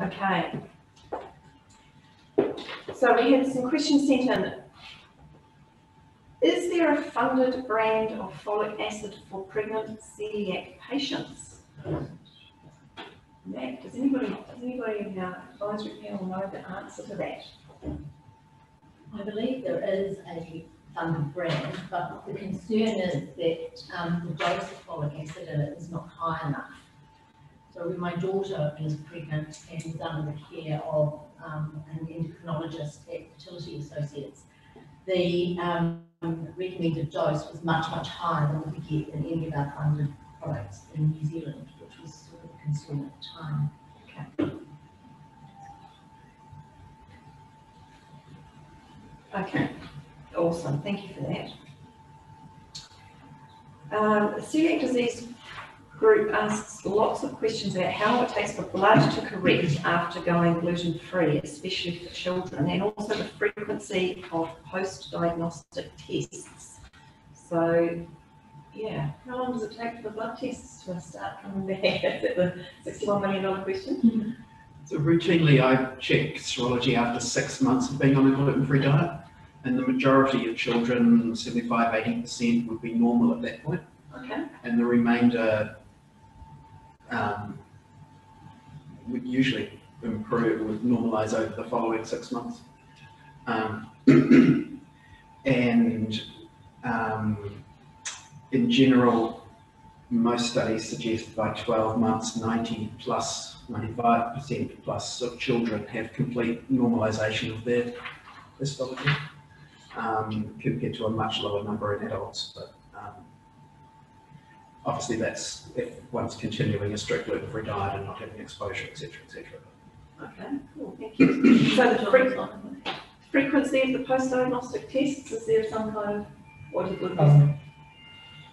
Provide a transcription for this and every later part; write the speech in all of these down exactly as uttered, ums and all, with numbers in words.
Okay. So we have some questions sent in. Is there a funded brand of folic acid for pregnant celiac patients? Matt, does anybody, does anybody in our advisory panel know the answer to that? I believe there is a funded brand, but the concern is that um, the dose of folic acid in it is not high enough. So when my daughter is pregnant and is under the care of um, an endocrinologist at Fertility Associates, the um, recommended dose was much, much higher than we could get in any of our funded products in New Zealand, which was sort of a concern at the time. Okay. Okay, awesome. Thank you for that. Um, the celiac disease group asks lots of questions about how long it takes for blood to correct after going gluten-free, especially for children, and also the frequency of post-diagnostic tests. So, yeah, how long does it take for the blood tests to start coming back? Is that the sixty-one million dollar question? So routinely I check serology after six months of being on a gluten-free diet, and the majority of children, seventy-five to eighty percent, would be normal at that point. Okay. And the remainder Um, would usually improve, would normalise over the following six months. Um, and um, in general, most studies suggest by twelve months, ninety plus, ninety-five percent plus of children have complete normalisation of their histology, um, compared to a much lower number in adults. But, um, obviously, that's if one's continuing a strict gluten-free diet and not having exposure, et cetera, et cetera. Okay, cool, thank you. So the fre frequency of the post-diagnostic tests, is there some kind of what you good um,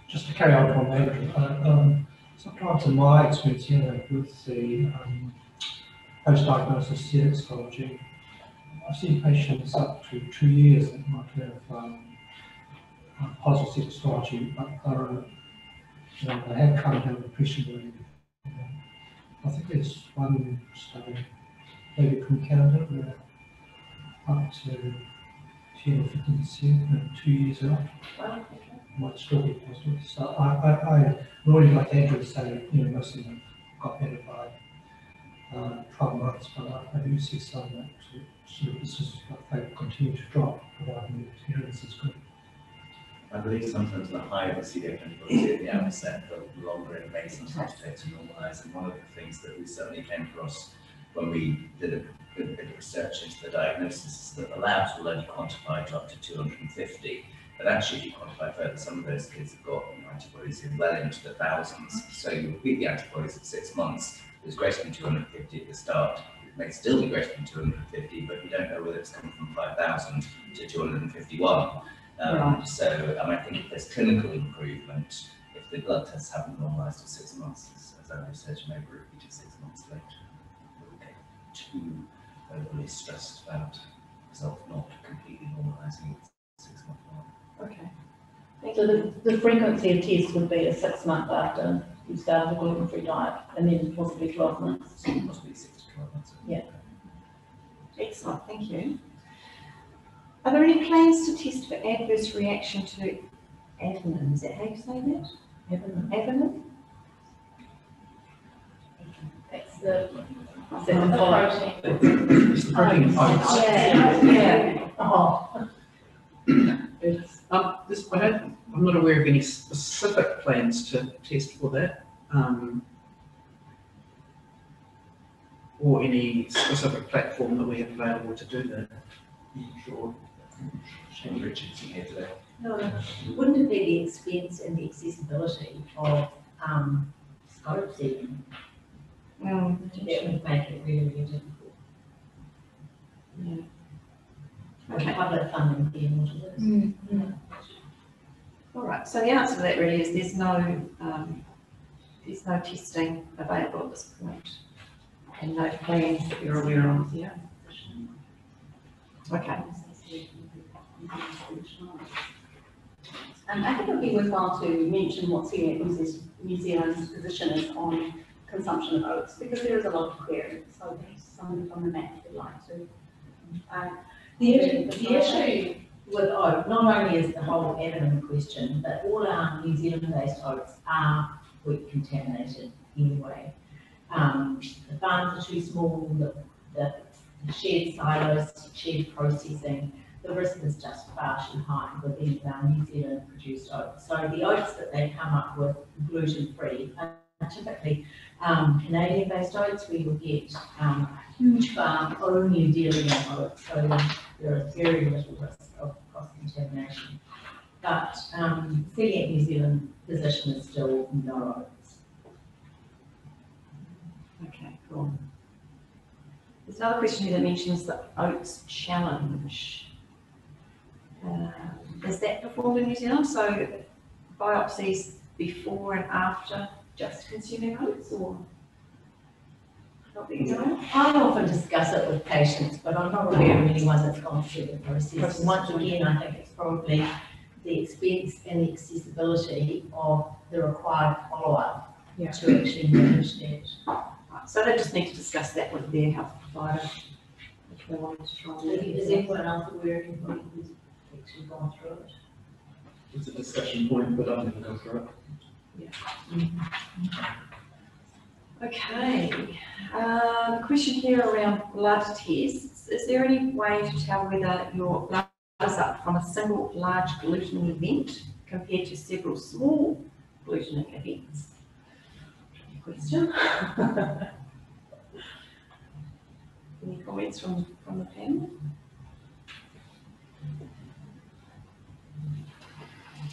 just to carry on from that, uh, um, sometimes in my experience, you know, with the um, post-diagnosis celiac serology, I've seen patients up to two years that might have um, positive celiac serology, but they're You know, they have come down appreciably. You know, I think there's one study, maybe from Canada, where up to ten or fifteen percent, no, two years out, wow, okay, might still be positive. So I, I, I really like Andrew to say, you know, most of them got better by uh, twelve months, but I, I do see some that sort of, this is like they continue to drop, providing the adherence is good. I believe sometimes the higher the celiac antibodies at the outset, the longer it may sometimes take to normalise. And one of the things that we certainly came across when we did a, a bit of research into the diagnosis is that the labs will only quantify to up to two hundred fifty. But actually, if you quantify further, some of those kids have got antibodies in well into the thousands. So you repeat the antibodies at six months. It was greater than two hundred fifty at the start. It may still be greater than two hundred fifty, but we don't know whether it's come from five thousand to two hundred fifty-one. Um, right. So um, I think if there's clinical improvement, if the blood tests haven't normalised for six months, as I said, maybe repeated six months later, we'll get too overly stressed about self not completely normalising at six month mark. Okay. So the, the frequency of tests would be a six month after you started a gluten-free diet, and then possibly twelve months. Possibly six to twelve months. Yeah. Excellent. Thank you. Are there any plans to test for adverse reaction to avanillin? Is that how you say that? Avanillin. Avanillin? That's the protein. It's the protein. Yeah. Yeah. Oh. um, this, I don't, I'm not aware of any specific plans to test for that, um, or any specific platform that we have available to do that. Sure. Shane Richardson here today. No, wouldn't it be the expense and the accessibility of um, scopes even? Well, that would make it really difficult. Yeah. Okay. Public funding being what it is. Mm. Yeah. All right. So the answer to that really is there's no um, there's no testing available at this point, and no plans that you're aware of. Yeah. Okay. Um, I think it would be worthwhile to mention what Coeliac New Zealand's position is on consumption of oats, because there is a lot of query. So there's on, on the map if you'd like to. Uh, the issue, the issue with oat, not only is the whole animal question, but all our New Zealand-based oats are wheat contaminated anyway. Um, the farms are too small, the, the shared silos, shared processing, the risk is just far too high with any of our New Zealand produced oats. So the oats that they come up with gluten-free are typically um, Canadian-based oats. We will get um, a huge farm only dealing with oats, so there is very little risk of cross-contamination. But um, Coeliac New Zealand position is still no oats. Okay, cool. There's another question here that mentions the oats challenge. Uh, is that performed in New Zealand? So biopsies before and after just consuming oats, or not that you know? I often discuss it with patients, but I'm not aware of anyone that's gone through the process. Once again, I think it's probably the expense and the accessibility of the required follow-up yeah. to actually manage that. So they just need to discuss that with their health provider. If they want to try. Is anyone else aware of anybody who's actually gone through it? It's a discussion point, but I never go through it. Yeah. Mm-hmm. Okay. Um, question here around blood tests. Is there any way to tell whether your blood is up from a single large gluten event compared to several small gluten events? Question. Any comments from, from the panel?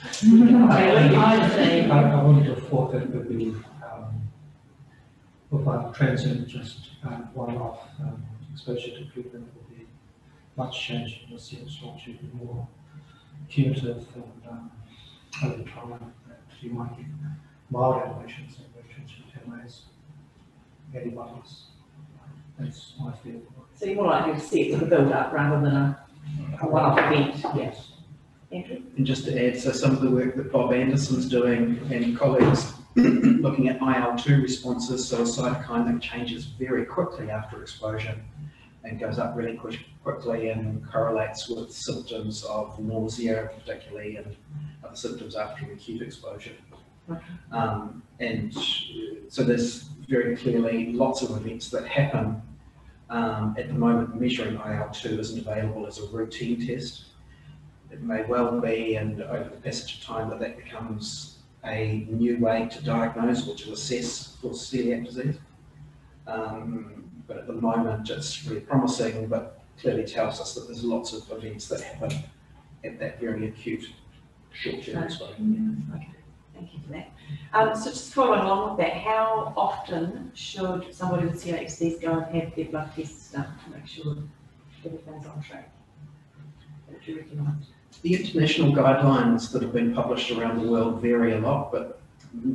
I, I, I wouldn't have thought that it would be um, without transient, just um, one off um, exposure to gluten would be much changed. You'll see it's actually more cumulative and um, over time that you might get mild elevations and transient telomeres, antibodies. That's my field. So you're more likely to see it with a build up rather than a, a one off event? Yes. Andrew? And just to add, so some of the work that Bob Anderson's doing and colleagues looking at I L two responses, so a cytokine that changes very quickly after exposure and goes up really quick, quickly and correlates with symptoms of nausea particularly and other symptoms after an acute exposure. Okay. Um, and so there's very clearly lots of events that happen. Um, at the moment measuring I L two isn't available as a routine test. It may well be, and over the passage of time, that that becomes a new way to diagnose or to assess for celiac disease. Um, but at the moment, it's really promising, but clearly tells us that there's lots of events that happen at that very acute short-term exposure. Okay. Okay, thank you for that. Um, so just following along with that, how often should somebody with celiac disease go and have their blood tests done to make sure everything's on track? What do you recommend? The international guidelines that have been published around the world vary a lot, but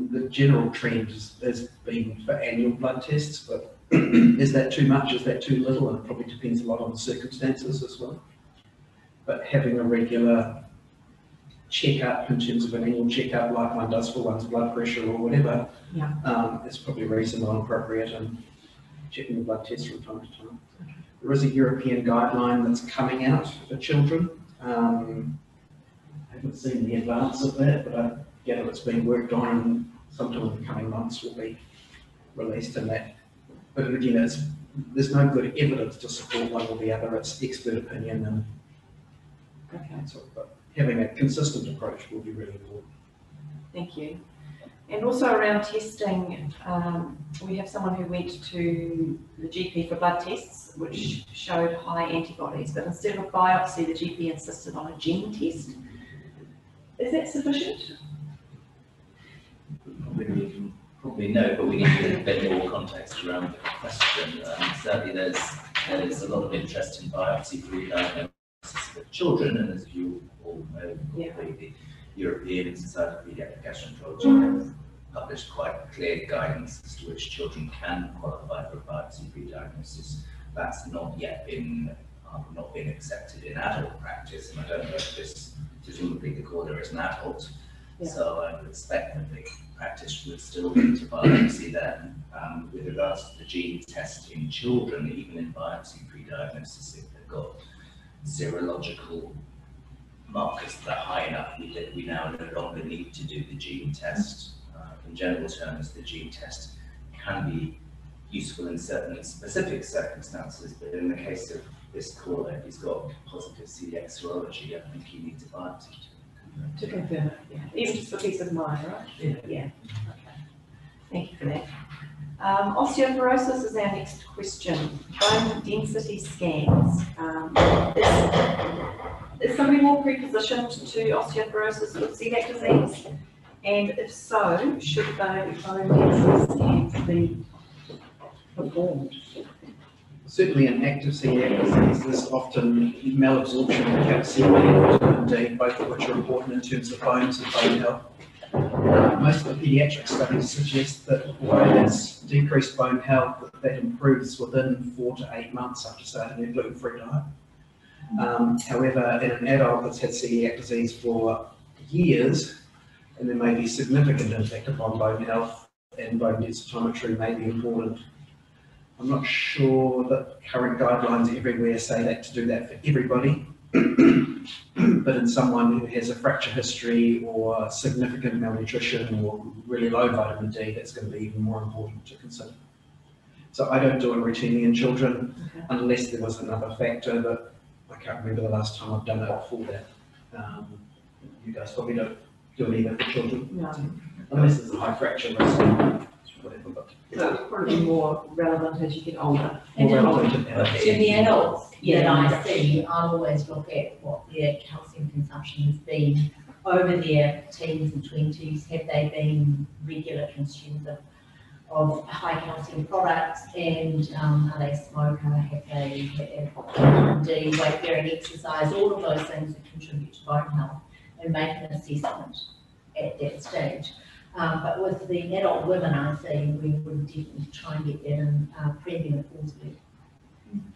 the general trend has been for annual blood tests. But is that too much? Is that too little? And it probably depends a lot on the circumstances as well. But having a regular checkup in terms of an annual checkup, like one does for one's blood pressure or whatever, yeah. um, is probably reasonable and appropriate, and checking the blood tests from time to time. Okay. There is a European guideline that's coming out for children. Um, I haven't seen the advance of that, but I gather it's been worked on and sometime in the coming months will be released in that. But again, it's, there's no good evidence to support one or the other. It's expert opinion and okay. sort of, but having a consistent approach will be really important. Thank you. And also around testing, um, we have someone who went to the G P for blood tests, which showed high antibodies, but instead of a biopsy, the G P insisted on a gene test. Is that sufficient? Probably, probably no, but we need a bit more context around the question. Um, certainly there's, there's a lot of interest in biopsy for diagnosis of children, and as you all know, yeah. the European Society of Pediatric Gastroenterology has published quite clear guidance as to which children can qualify for biopsy pre-diagnosis. That's not yet been uh, not been accepted in adult practice, and I don't know if this presumably the caller is an adult. Yeah. So I would expect that the practitioner would still need to biopsy then. um, with regards to the gene test in children, even in biopsy pre-diagnosis, if they've got serological markers that are high enough, we, did, we now no longer need to do the gene test. Uh, in general terms, the gene test can be useful in certain specific circumstances, but in the case of this caller, he's got positive celiac serology, I think he needs a biopsy to, to confirm it. Yeah. Even just for peace of mind, right? Yeah. Yeah. Okay. Thank you for that. Um, osteoporosis is our next question. Bone density scans. Um, is, is somebody more prepositioned to osteoporosis with celiac disease? And if so, should bone density scans be performed? Certainly in active celiac disease, there's often malabsorption of calcium and vitamin D, both of which are important in terms of bones and bone health. Most of the pediatric studies suggest that although that's decreased bone health, that, that improves within four to eight months after starting their gluten-free diet. Um, however, in an adult that's had celiac disease for years, and there may be significant impact upon bone health, and bone densitometry may be important. I'm not sure that current guidelines everywhere say that to do that for everybody, but in someone who has a fracture history or significant malnutrition or really low vitamin D, that's going to be even more important to consider. So I don't do it routinely in children, okay, unless there was another factor, but I can't remember the last time I've done it before that. Um, you guys probably don't do it either for children, no, unless there's a high fracture risk. So it's probably more relevant as you get older. And in the adults, yeah, yeah, I see, I always look at what their calcium consumption has been over their teens and twenties. Have they been regular consumers of, of high calcium products, and um, are they a smoker, have they had vitamin D, weight bearing exercise, all of those things that contribute to bone health, and make an assessment at that stage. Um, but with the adult women, I see we would definitely try and get them uh, pre-menopausally,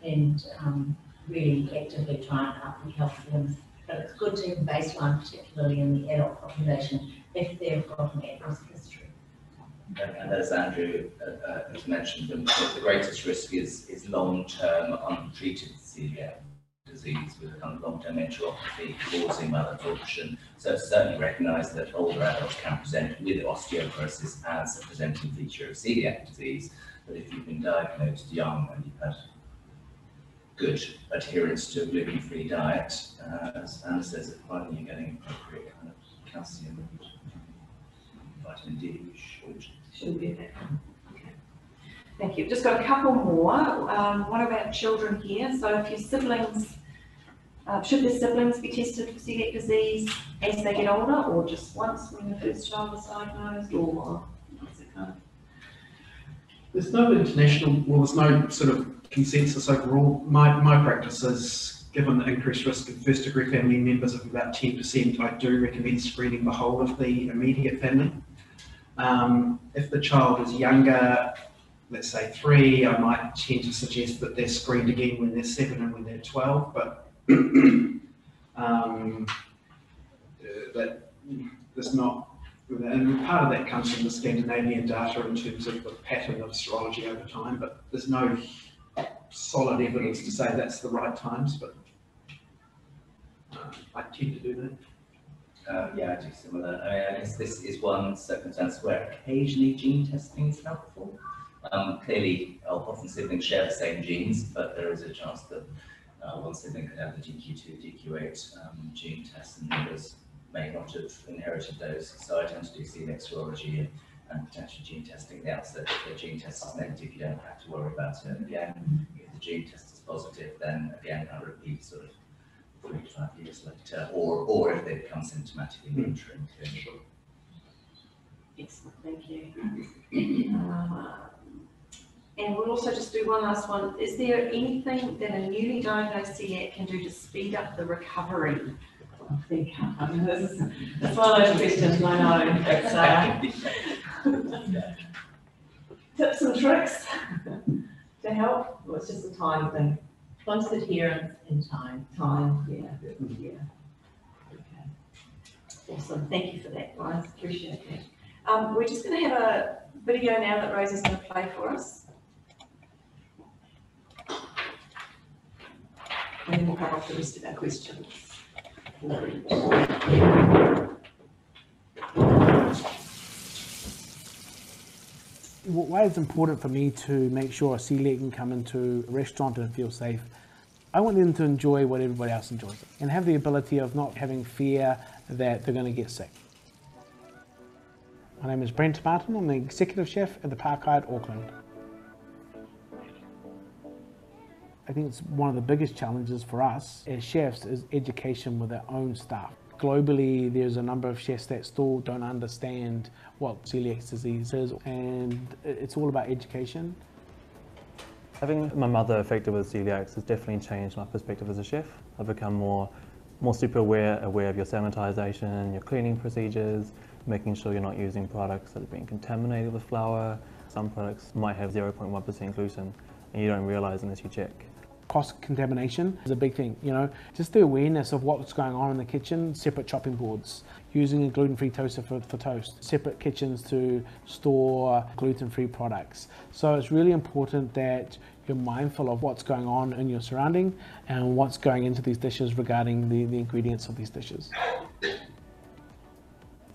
and um, really actively try and up the health of them. But it's good to have a baseline, particularly in the adult population, if they've got an at-risk history. And, and as Andrew uh, uh, has mentioned, the, the greatest risk is, is long-term untreated celiac disease with a kind of long-term enteropathy causing malabsorption. So it's certainly recognised that older adults can present with osteoporosis as a presenting feature of celiac disease, but if you've been diagnosed young and you've had good adherence to a gluten-free diet, uh, as Anna says, finally you're getting appropriate kind of calcium and vitamin D, which should be there. Thank you. Just got a couple more. Um, what about children here? So if your siblings, uh, should their siblings be tested for celiac disease as they get older, or just once when the first child is diagnosed, or what's it kind of? There's no international, well, there's no sort of consensus overall. My, my practice is, given the increased risk of first degree family members of about ten percent, I do recommend screening the whole of the immediate family. Um, if the child is younger, let's say three, I might tend to suggest that they're screened again when they're seven and when they're twelve, but um, that there's not, and part of that comes from the Scandinavian data in terms of the pattern of serology over time, but there's no solid evidence to say that's the right times, but uh, I tend to do that. Uh, yeah, I do similar. I mean, I guess this is one circumstance where occasionally gene testing is helpful. Um, clearly, often siblings share the same genes, but there is a chance that uh, one sibling could have the D Q two, D Q eight um, gene tests, and others may not have inherited those. So I tend to do celiac serology and, and potential gene testing at the outset. If the gene test is negative, you don't have to worry about it again. If the gene test is positive, then again, I repeat sort of three to five years later, or, or if they become symptomatic in interim. Sure. Excellent, thank you. Uh, And we'll also just do one last one. Is there anything that a newly diagnosed celiac can do to speed up the recovery? I think I mean, this is, that's one of those questions, I know. It's, uh, tips and tricks to help. Well, it's just a time thing. Close adherence and time. Time, yeah. Yeah. Okay. Awesome. Thank you for that, guys. Appreciate that. Um, we're just going to have a video now that Rosie's going to play for us. And then we'll cover off the rest of our questions. Why it's important for me to make sure a celiac can come into a restaurant and feel safe, I want them to enjoy what everybody else enjoys and have the ability of not having fear that they're going to get sick. My name is Brent Martin. I'm the Executive Chef at the Park Hyatt Auckland. I think it's one of the biggest challenges for us as chefs is education with our own staff. Globally, there's a number of chefs that still don't understand what celiac disease is, and it's all about education. Having my mother affected with celiac has definitely changed my perspective as a chef. I've become more, more super aware, aware of your sanitisation, your cleaning procedures, making sure you're not using products that have been contaminated with flour. Some products might have zero point one percent gluten, and you don't realise unless you check. Cross contamination is a big thing, you know, just the awareness of what's going on in the kitchen, separate chopping boards, using a gluten-free toaster for, for toast, separate kitchens to store gluten-free products. So it's really important that you're mindful of what's going on in your surrounding and what's going into these dishes regarding the, the ingredients of these dishes.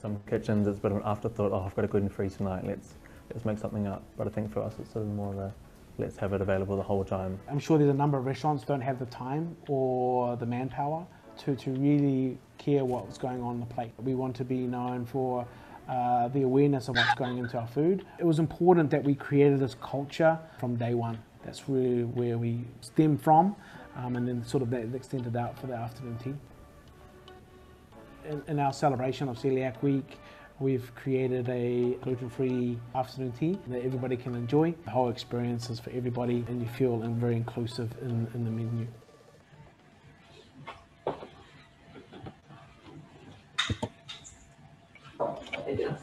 Some kitchens, it's a bit of an afterthought, oh, I've got a gluten-free tonight, let's, let's make something up. But I think for us it's sort of more of a let's have it available the whole time. I'm sure there's a number of restaurants don't have the time or the manpower to, to really care what's going on the plate. We want to be known for uh, the awareness of what's going into our food. It was important that we created this culture from day one. That's really where we stem from, um, and then sort of that extended out for the afternoon tea. In, in our celebration of Coeliac Week, we've created a gluten-free afternoon tea that everybody can enjoy. The whole experience is for everybody, and you feel very inclusive in, in the menu. Fabulous.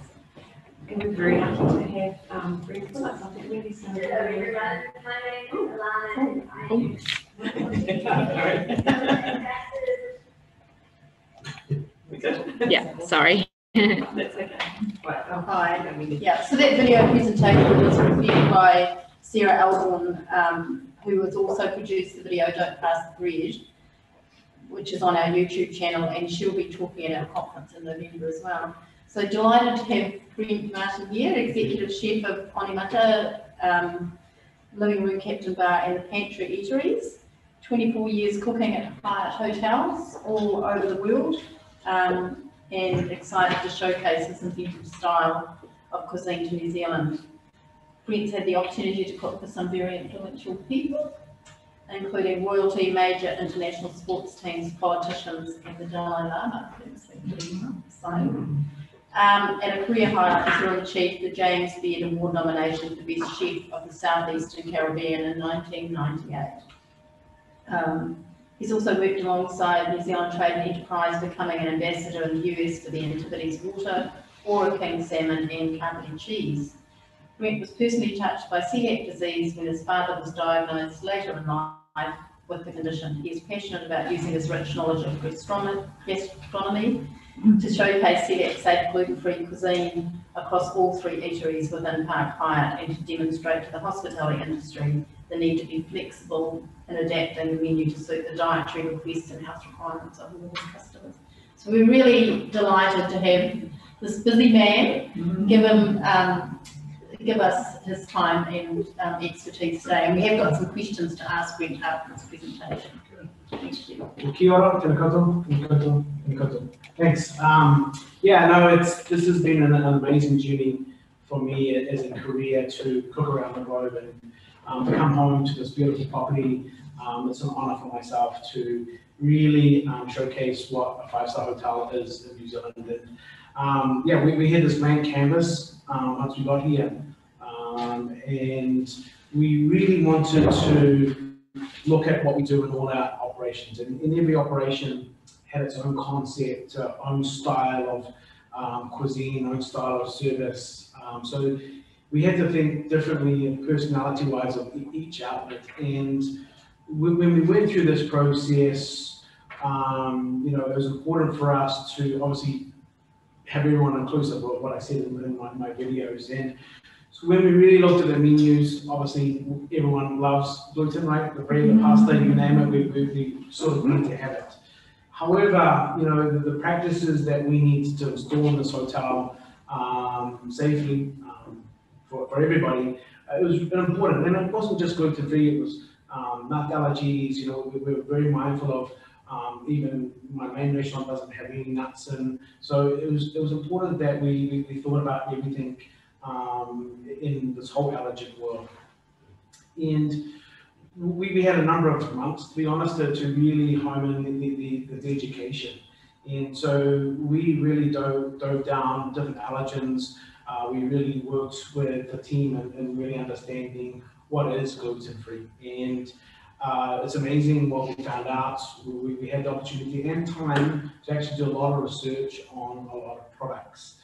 And we're very lucky to have um, Brent with us. I think really sounds good. Hello everyone, my name is Alana, and I'm We good? Yeah, sorry. That's okay. Right. Oh, hi. Yeah, so that video presentation was prepared by Sarah Alborn, um, who has also produced the video Don't Pass the Bread, which is on our YouTube channel, and she'll be talking at our conference in November as well. So delighted to have Brent Martin here, Executive Chef of Onemata, um, Living Room, Captain's Bar and The Pantry Eateries, twenty-four years cooking at Hyatt Hotels all over the world. Um, and excited to showcase this inventive style of cuisine to New Zealand. Brent's had the opportunity to cook for some very influential people, including royalty, major international sports teams, politicians, and the Dalai Lama. So, um, at a career high, New Zealand achieved the James Beard Award nomination for Best Chef of the Southeastern Caribbean in nineteen ninety-eight. Um, He's also worked alongside New Zealand Trade and Enterprise, becoming an ambassador in the U S for the Antipodes water, Orokain salmon and Kāpiti cheese. Brent was personally touched by celiac disease when his father was diagnosed later in life with the condition. He is passionate about using his rich knowledge of gastronomy to showcase celiac safe gluten-free cuisine across all three eateries within Park Hyatt and to demonstrate to the hospitality industry the need to be flexible in adapting the menu to suit the dietary requests and health requirements of all customers. So we're really delighted to have this busy man mm-hmm. give him, um, give us his time and um, expertise today. And we have got some questions to ask Brent after this presentation. Thank you. Kia ora, tena koutou, tena koutou, tena koutou. Thanks. Um, yeah, no, it's this has been an amazing journey for me as a career to cook around the globe and Um, to come home to this beautiful property. Um, it's an honour for myself to really um, showcase what a five-star hotel is in New Zealand. And, um, yeah, we, we had this blank canvas um, once we got here, um, and we really wanted to look at what we do in all our operations. And, and every operation had its own concept, uh, own style of um, cuisine, own style of service. Um, so. We had to think differently and personality-wise of each outlet. And when we went through this process, um, you know, it was important for us to obviously have everyone inclusive of what I said in my, my videos. And So when we really looked at the menus, obviously everyone loves gluten, right? The bread, the pasta, you name it, we, we sort of need to have it. However, you know, the, the practices that we need to install in this hotel um, safely um, for, for everybody, uh, it was important. And it wasn't just gluten-free, it was um, nut allergies, you know, we, we were very mindful of um, even my main restaurant doesn't have any nuts in. So it was, it was important that we, we, we thought about everything um, in this whole allergic world. And We, we had a number of months, to be honest, to, to really home in the, the, the education. And so we really dove, dove down different allergens. Uh, we really worked with the team and, and really understanding what is gluten-free. And uh, it's amazing what we found out. We, we had the opportunity and time to actually do a lot of research on a lot of products.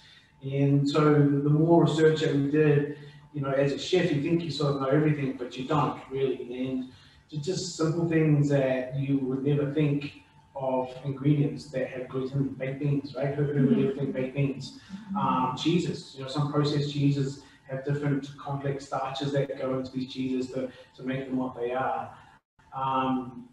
And so the more research that we did, you know, as a chef, you think you sort of know everything, but you don't really. And just simple things that you would never think of, ingredients that have gluten, baked beans, right? Who would ever think baked beans? Um, cheeses, you know, some processed cheeses have different complex starches that go into these cheeses to, to make them what they are. Um,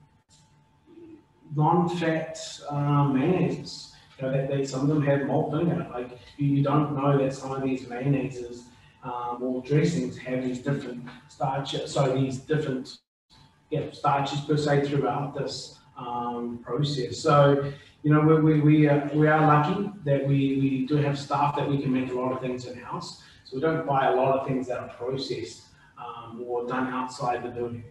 non-fat um, mayonnaises, you know, that they, some of them have malt in it. Like, you, you don't know that some of these mayonnaises Um, or dressings have these different starches, so these different yeah, starches per se throughout this um, process. So, you know, we, we, we, are, we are lucky that we, we do have staff that we can make a lot of things in-house. So we don't buy a lot of things that are processed um, or done outside the building.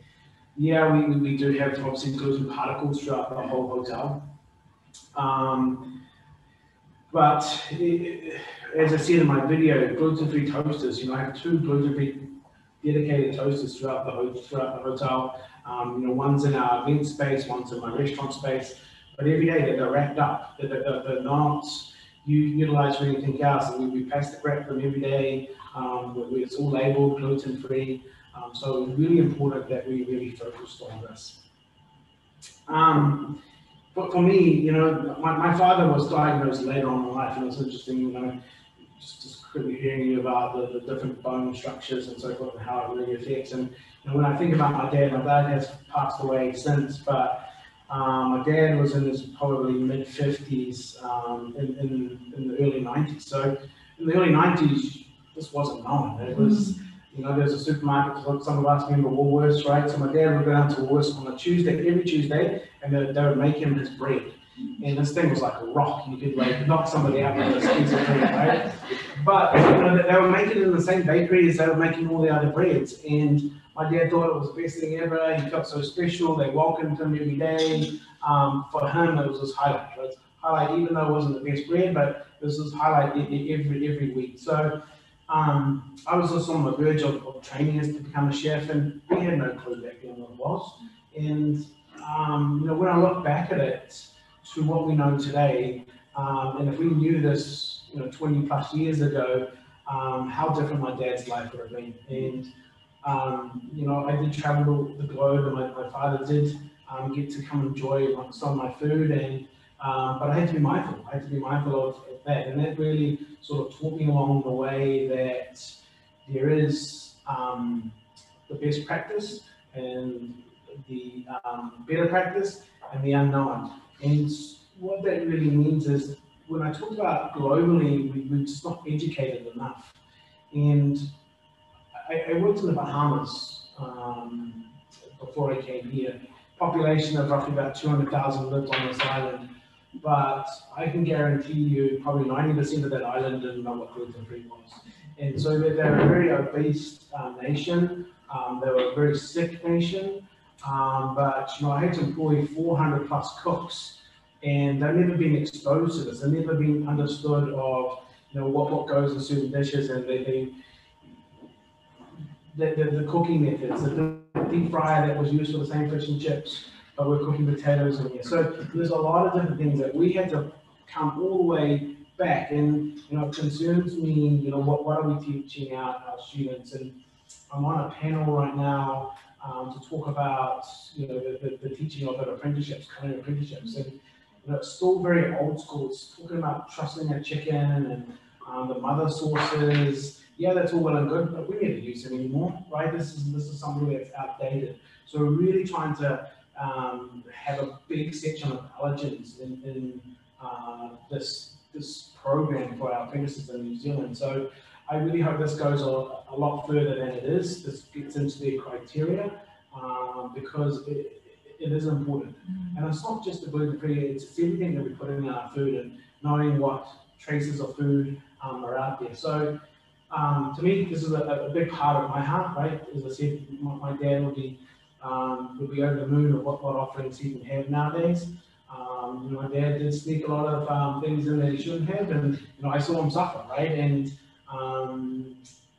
Yeah, we, we do have obviously gluten particles throughout the whole hotel. Um, But as I said in my video, gluten-free toasters, you know, I have two gluten-free dedicated toasters throughout the, throughout the hotel. Um, you know, one's in our event space, one's in my restaurant space, but every day they're, they're wrapped up. They're, they're, they're not utilised for anything else. We, we plastic wrap them every day. Um, it's all labelled gluten-free. Um, so it's really important that we really focused on this. Um, But for me, you know, my, my father was diagnosed later on in life, and it's interesting, you know, just, just quickly hearing you about the, the different bone structures and so forth and how it really affects. And you know, when I think about my dad, my dad has passed away since, but um, my dad was in his probably mid fifties, um, in, in, in the early nineties. So in the early nineties, this wasn't known. It was, you know, there's a supermarket, some of us remember Woolworths, right? So my dad would go down to Woolworths on a Tuesday, every Tuesday, and they, they would make him his bread. And this thing was like a rock. You could like knock somebody out with this piece of bread, right? But, you know, they were making it in the same bakery as they were making all the other breads. And my dad thought it was the best thing ever. He felt so special. They welcomed him every day. Um, for him, it was his highlight, right? Highlight, even though it wasn't the best bread, but it was his highlight every, every week. So, Um, I was just on the verge of, of training us to become a chef, and we had no clue back then what it was. And um, you know, when I look back at it to what we know today, um, and if we knew this, you know, twenty plus years ago, um, how different my dad's life would have been. And um, you know, I did travel the globe, and my, my father did um, get to come enjoy some of my food, and um, but I had to be mindful. I had to be mindful of. That. And that really sort of taught me along the way that there is um, the best practice and the um, better practice and the unknown. And what that really means is when I talk about globally, we, we're just not educated enough. And I, I worked in the Bahamas um, before I came here. Population of roughly about two hundred thousand lived on this island. But I can guarantee you probably ninety percent of that island didn't know what gluten-free was. And so they're, they're a very obese uh, nation. Um, they were a very sick nation. Um, but you know, I had to employ four hundred plus cooks, and they've never been exposed to this. They've never been understood of, you know, what, what goes in certain dishes, and they, they, the, the, the cooking methods, the deep fryer that was used for the same fish and chips. But we're cooking potatoes in here. So there's a lot of different things that we had to come all the way back. And, you know, it concerns me, you know, what, what are we teaching our, our students? And I'm on a panel right now um, to talk about, you know, the, the, the teaching of apprenticeships, culinary apprenticeships. And, you know, it's still very old school. It's talking about trussing a chicken and um, the mother sauces yeah, that's all well and good, but we never use it anymore, right? This is, this is something that's outdated. So we're really trying to um, have a big section of allergens in, in uh, this, this program for our apprentices in New Zealand. So I really hope this goes on a lot further than it is. This gets into their criteria um, because it, it is important. Mm-hmm. And it's not just the gluten-free, it's everything that we put in our food and knowing what traces of food um, are out there. So um, to me, this is a, a big part of my heart, right? As I said, my, my dad would be, um, would be over the moon of what, what offerings he can have nowadays. Um, my dad did sneak a lot of um, things in that he shouldn't have, and you know, I saw him suffer, right? And um,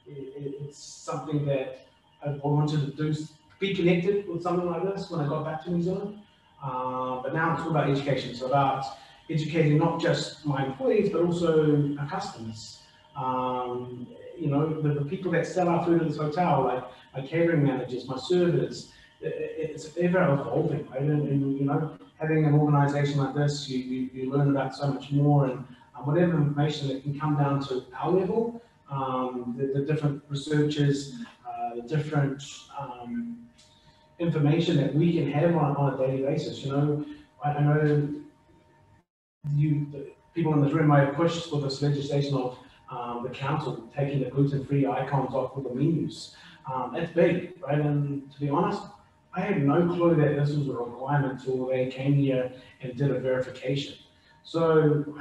it, it's something that I wanted to do, be connected with something like this when I got back to New Zealand. Uh, but now it's all about education. So about educating not just my employees, but also our customers. Um, you know, the, the people that sell our food in this hotel, like my catering managers, my servers, it, it's ever evolving, right? And, and, you know, having an organization like this, you, you, you learn about so much more, and uh, whatever information that can come down to our level, um, the, the different researchers, uh, the different um, information that we can have on, on a daily basis. You know, I, I know you, the people in this room may have pushed for this legislation of um, the council taking the gluten-free icons off of the menus. Um, that's big, right? And to be honest, I had no clue that this was a requirement until they came here and did a verification. So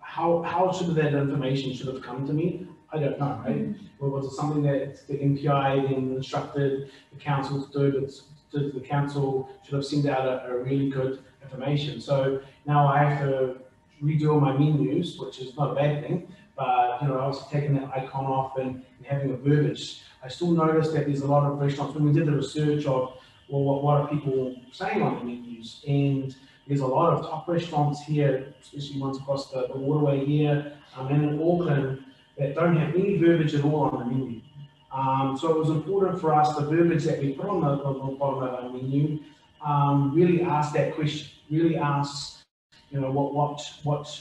how, how should that information should have come to me? I don't know, right? Well, was it something that the M P I then instructed the council to do, but the council should have sent out a, a really good information? So now I have to redo all my menus, which is not a bad thing, but you know, I was taking that icon off and, and having a verbiage. I still noticed that there's a lot of restaurants, when we did the research of, well, what, what are people saying on the menus? And there's a lot of top restaurants here, especially ones across the, the waterway here, um, and in Auckland, that don't have any verbiage at all on the menu. Um, so it was important for us, the verbiage that we put on the, on the bottom of our menu, um, really ask that question, really ask, you know, what what what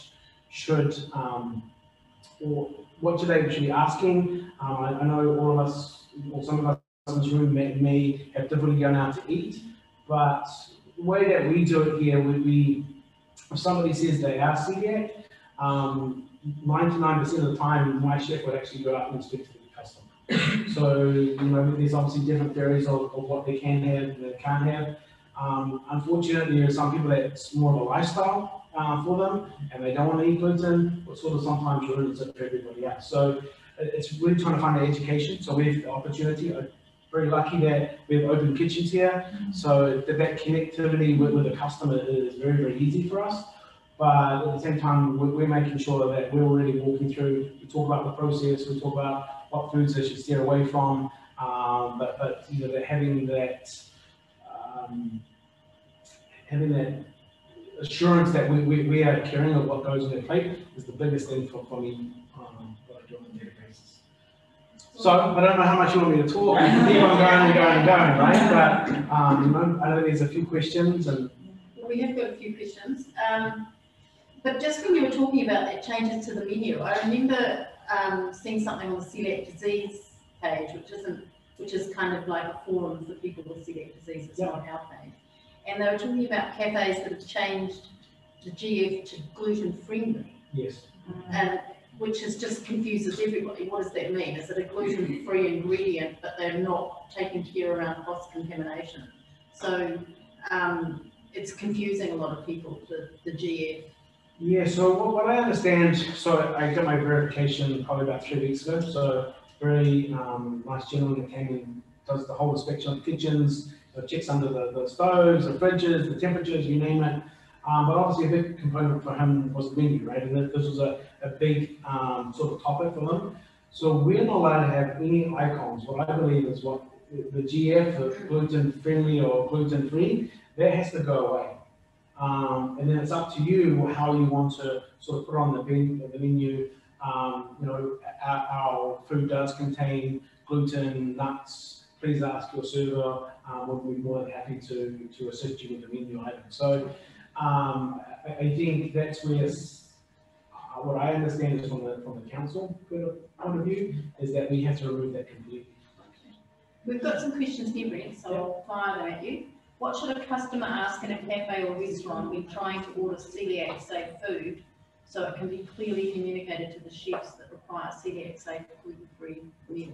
should, um, or what should they be asking? Um, I, I know all of us, or some of us in this room may, may have difficulty going out to eat, but the way that we do it here would be, if somebody says they are celiac, um, ninety-nine percent of the time, my chef would actually go out and speak to the customer. So, you know, there's obviously different theories of, of what they can have and they can't have. Um, unfortunately, there are some people that's more of a lifestyle uh, for them, and they don't want to eat gluten, but sort of sometimes ruins it for everybody else. So, it's really trying to find the education. So, we have the opportunity. I'm very lucky that we have open kitchens here. So, that, that connectivity with, with the customer is very, very easy for us. But at the same time, we're making sure that we're already walking through, we talk about the process, we talk about what foods they should steer away from, um, but, but you know, having that um, having that assurance that we, we, we are caring of what goes on their plate is the biggest thing for, for me, um, what I do on a daily basis. So I don't know how much you want me to talk, I keep on going and going and going, right? But um, you know, I know there's a few questions, and we have got a few questions. Um, But just when you were talking about that changes to the menu, I remember um, seeing something on the celiac disease page, which isn't, which is kind of like a forum for people with celiac disease. It's yeah. not our page, and they were talking about cafes that have changed the G F to gluten friendly. Yes. And which is just confuses everybody. What does that mean? Is it a gluten free ingredient, but they're not taking care around cross contamination? So um, it's confusing a lot of people. The, the G F. Yeah, so what I understand, so I got my verification probably about three weeks ago, so very um, nice gentleman that came and does the whole inspection of kitchens, so checks under the, the stoves, the fridges, the temperatures, you name it. Um, but obviously a big component for him was the menu, right? And this was a, a big um, sort of topic for him. So we're not allowed to have any icons. What I believe is what the G F, gluten-friendly or gluten-free, that has to go away. Um, and then it's up to you how you want to sort of put on the menu. Um, you know, our, our food does contain gluten, nuts. Please ask your server. Um, we'll be more than happy to, to assist you with the menu item. So um, I, I think that's where uh, what I understand is from the from the council point of view is that we have to remove that completely. We've got some questions here, Brent, so yeah. I'll fire them at you. What should a customer ask in a cafe or restaurant when trying to order celiac-safe food so it can be clearly communicated to the chefs that require celiac-safe gluten-free meal?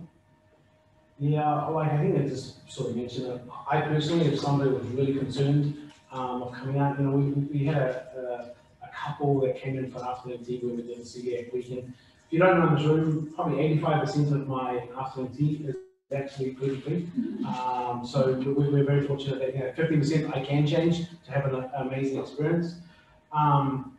Yeah, like I think I just sort of mentioned it. I personally, if somebody was really concerned um, of coming out, you know, we, we had a, a, a couple that came in for afternoon tea when we did a celiac weekend. If you don't know this room, probably eighty-five percent of my afternoon tea is actually gluten-free. Um, so we're very fortunate that, you know, fifty percent I can change to have an amazing experience. Um,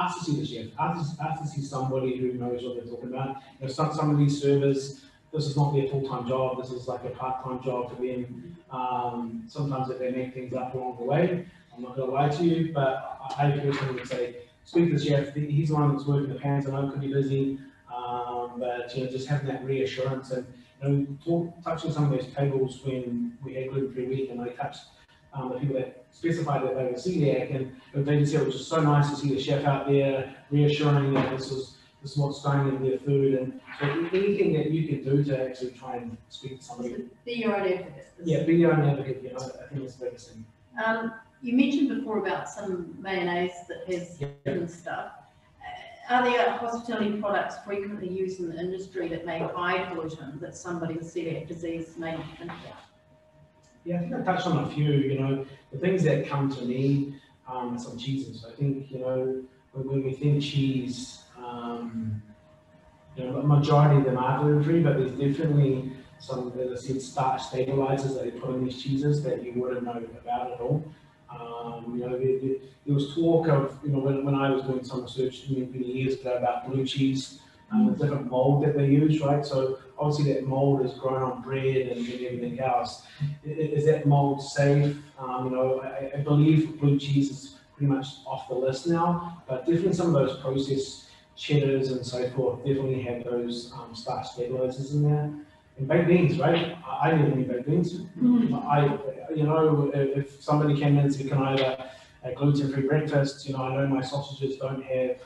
ask to see the chef, ask to, ask to see somebody who knows what they're talking about. You know, some, some of these servers, this is not their full-time job, this is like a part-time job for them. Um, sometimes if they make things up along the way, I'm not gonna lie to you, but I personally would say, speak to the chef, he's the one that's working the pants, I know it could be busy, um, but you know, just having that reassurance and, you know, touching some of those tables when we had gluten-free week, and I touched um, the people that specified that they were celiac, and they just said it was just so nice to see the chef out there reassuring that this was this is what's going in their food, and so anything that you can do to actually try and speak to somebody. So be your own advocate. Yeah, be your own advocate. You know, I think that's the biggest thing. Um, you mentioned before about some mayonnaise that has yep. hidden stuff. Are there hospitality products frequently used in the industry that may hide gluten that somebody with celiac disease may not think about? Yeah, I think I touched on a few. You know, the things that come to me um, are some cheeses. I think, you know, when we think cheese, um, you know, a majority of them are gluten-free, but there's definitely some, as I said, starch stabilizers that they put in these cheeses that you wouldn't know about at all. Um, you know, there, there, there was talk of, you know, when, when I was doing some research many years ago about blue cheese, um, the different mold that they use, right? So obviously that mold is grown on bread and everything else. Is that mold safe? Um, you know, I, I believe blue cheese is pretty much off the list now, but definitely some of those processed cheddars and so forth definitely have those um, starch stabilizers in there. And baked beans, right? I didn't eat baked beans. Mm-hmm. I, you know, if somebody came in and said, can I have a gluten-free breakfast? You know, I know my sausages don't have,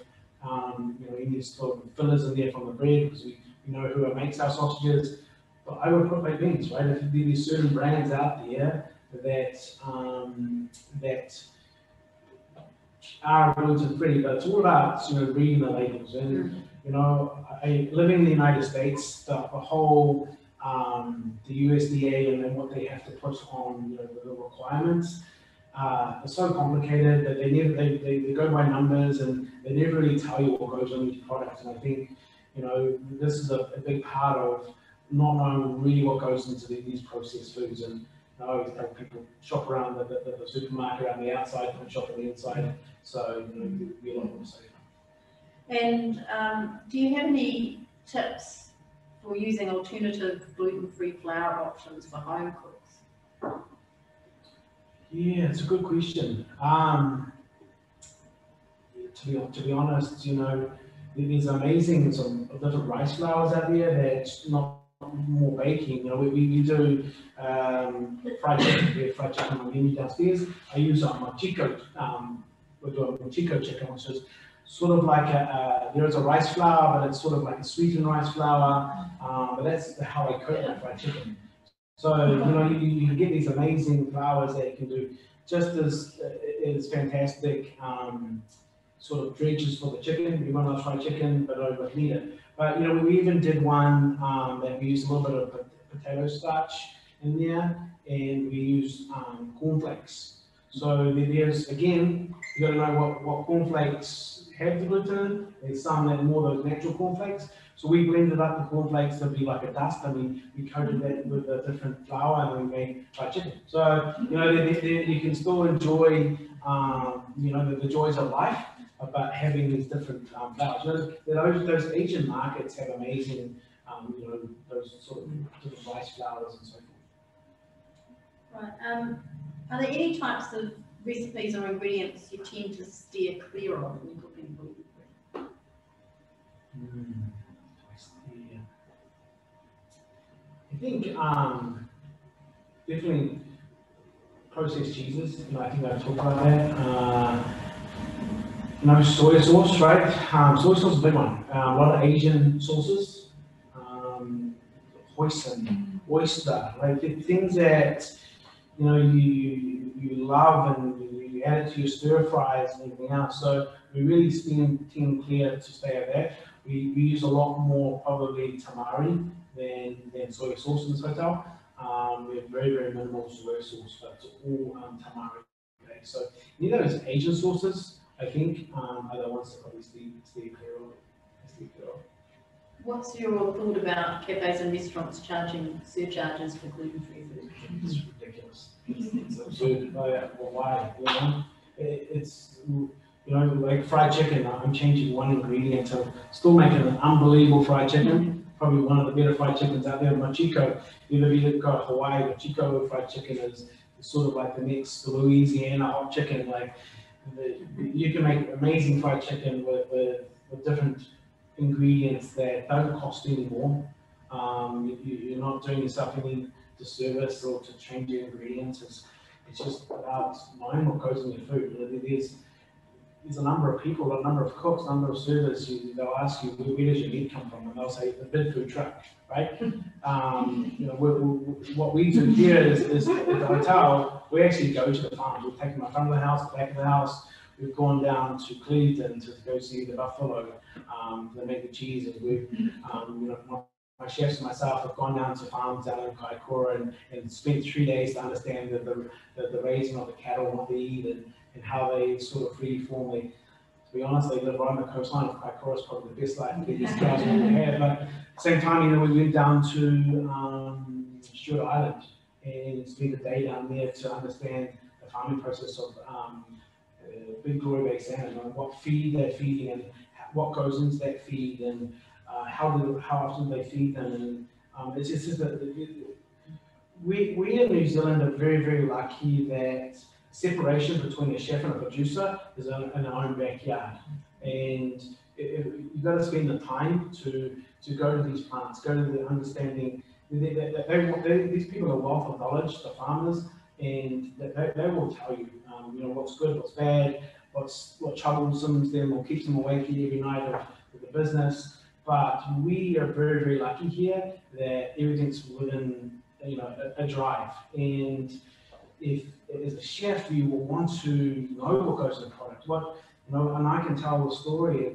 um, you know, any sort of fillers in there from the bread because we, we know who makes our sausages. But I would put baked beans, right? If there's certain brands out there that um, that are gluten-free, but it's all about, you know, reading the labels. And mm-hmm. you know, I, living in the United States, the, the whole um, the U S D A and then what they have to put on, you know, the requirements uh, are so complicated that they never they, they, they go by numbers and they never really tell you what goes on these products. And I think, you know, this is a, a big part of not knowing really what goes into the, these processed foods. And I always tell people shop around the, the, the supermarket around the outside, don't shop on the inside. So you know, we a lot more safe. And um, do you have any tips for using alternative gluten-free flour options for home cooks? Yeah, it's a good question. Um, to be to be honest, you know, there's amazing some different rice flours out there that's not more baking. You know, we, we do um, fried chicken. We have fried chicken on the menu downstairs. I use a mochiko. Um, we do a mochiko chicken, which is sort of like a, uh, there is a rice flour, but it's sort of like a sweetened rice flour, um, but that's how I cook my fried chicken. So, you know, you, you can get these amazing flours that you can do just as, as fantastic um, sort of dredges for the chicken. We want to fried chicken, but over it. But, you know, we even did one um, that we used a little bit of potato starch in there, and we used um, cornflakes. So there's, again, you gotta know what, what cornflakes have the gluten. There's some that are more those natural cornflakes. So we blended up the cornflakes to be like a dust, and we, we coated that with a different flour, and we made fried chicken. So, you know, they're, they're, you can still enjoy, um, you know, the, the joys of life, but having these different um, flours. You know, those, those Asian markets have amazing, um, you know, those sort of different rice flours and so forth. Right. Um Are there any types of recipes or ingredients you tend to steer clear of when you're cooking gluten-free? Mm, yeah. I think um, definitely processed cheeses, and I think I've talked about that. Uh, No soy sauce, right? Um, soy sauce is a big one. Um, a lot of Asian sauces, um, hoisin, oyster, like the things that you know you you love and you, you add it to your stir fries and everything else. So we really spend team clear to stay at that. We, we use a lot more probably tamari than than soy sauce in this hotel. Um, we have very very minimal soy sauce, but it's all um, tamari. Okay, so neither of those Asian sauces. I think um, I don't want to obviously stay clear of it. What's your thought about cafes and restaurants charging surcharges for gluten-free food? It's ridiculous. It's, it's absurd. Well, why? You know, it, it's you know like fried chicken. I'm changing one ingredient to still making an unbelievable fried chicken. Probably one of the better fried chickens out there, mochiko. You know, if you look at Hawaii, mochiko fried chicken is sort of like the next Louisiana hot chicken, like. The, you can make amazing fried chicken with, with, with different ingredients that don't cost anymore. Um, you, you're not doing yourself any disservice or to change your ingredients. It's, it's just about knowing what goes in your food. There's, there's a number of people, a number of cooks, a number of servers. You, they'll ask you, where, where does your meat come from? And they'll say, the big food truck, right? Um, you know, we're, we're, what we do here is, is at the hotel, we actually go to the farms. We've taken my front of the house, back of the house. We've gone down to Cleveland to go see the buffalo. Um, they make the cheese, and we've, um, you know, my, my chefs and myself have gone down to farms down in Kaikoura and, and spent three days to understand the the, the, the raising of the cattle, what they eat, and, and how they sort of free form. They, to be honest, they live right on the coastline of Kaikoura. It's probably the best life that these guys have ever had. But at the same time, you know, we went down to um, Stewart Island and spend a day down there to understand the farming process of um, uh, big glory based salmon, and what feed they're feeding and what goes into that feed, and uh, how do, how often they feed them. And um, it's just, it's just a, we, we in New Zealand are very, very lucky that separation between a chef and a producer is in, in our own backyard. And it, it, you've got to spend the time to, to go to these plants, go to the understanding. They, they, they, they, these people are wealth of knowledge, the farmers, and they, they will tell you, um, you know, what's good, what's bad, what's what troublesome them, or keeps them awake every night of, of the business. But we are very, very lucky here that everything's within, you know, a, a drive. And if as a chef, you will want to know what goes in the product, what you know, and I can tell the story.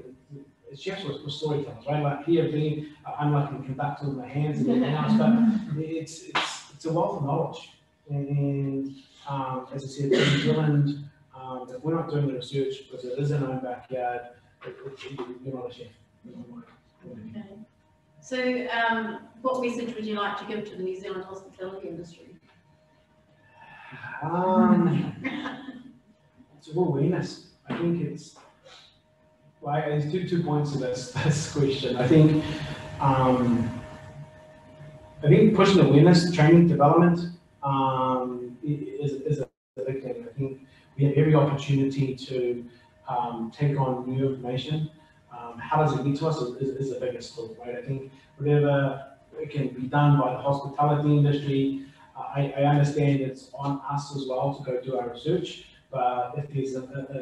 Chefs were storytellers, right? Like here, being uh, unlike in conductor with my hands and everything else, but it's, it's, it's a wealth of knowledge. And um, as I said, in New Zealand, um, if we're not doing the research, because it is in our own backyard, it, it, you're not a chef. Okay. So, um, what message would you like to give to the New Zealand hospitality industry? Um, it's awareness. I think it's. Well, there's two two points to this this question. I think um, I think pushing awareness, training, development um, is is a, is a big thing. I think we have every opportunity to um, take on new information. Um, how does it get to us is, is the biggest tool, right? I think whatever it can be done by the hospitality industry, uh, I, I understand it's on us as well to go do our research. But if there's a, a, a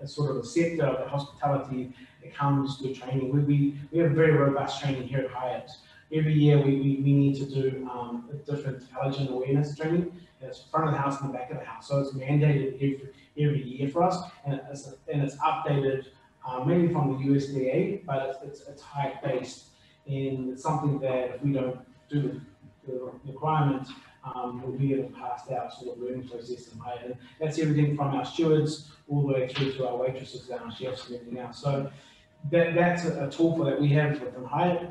A sort of a sector of the hospitality that comes to training. We, we, we have very robust training here at Hyatt. Every year we, we, we need to do um, a different intelligent awareness training. And it's front of the house and the back of the house. So it's mandated every, every year for us, and it's, and it's updated uh, mainly from the U S D A, but it's, it's, it's Hyatt based. And it's something that if we don't do the, the requirement, Um, we'll be able to pass out sort of learning process in Hyatt. And that's everything from our stewards all the way through to our waitresses and our chefs and everything else. So that, that's a, a tool for that we have within Hyatt.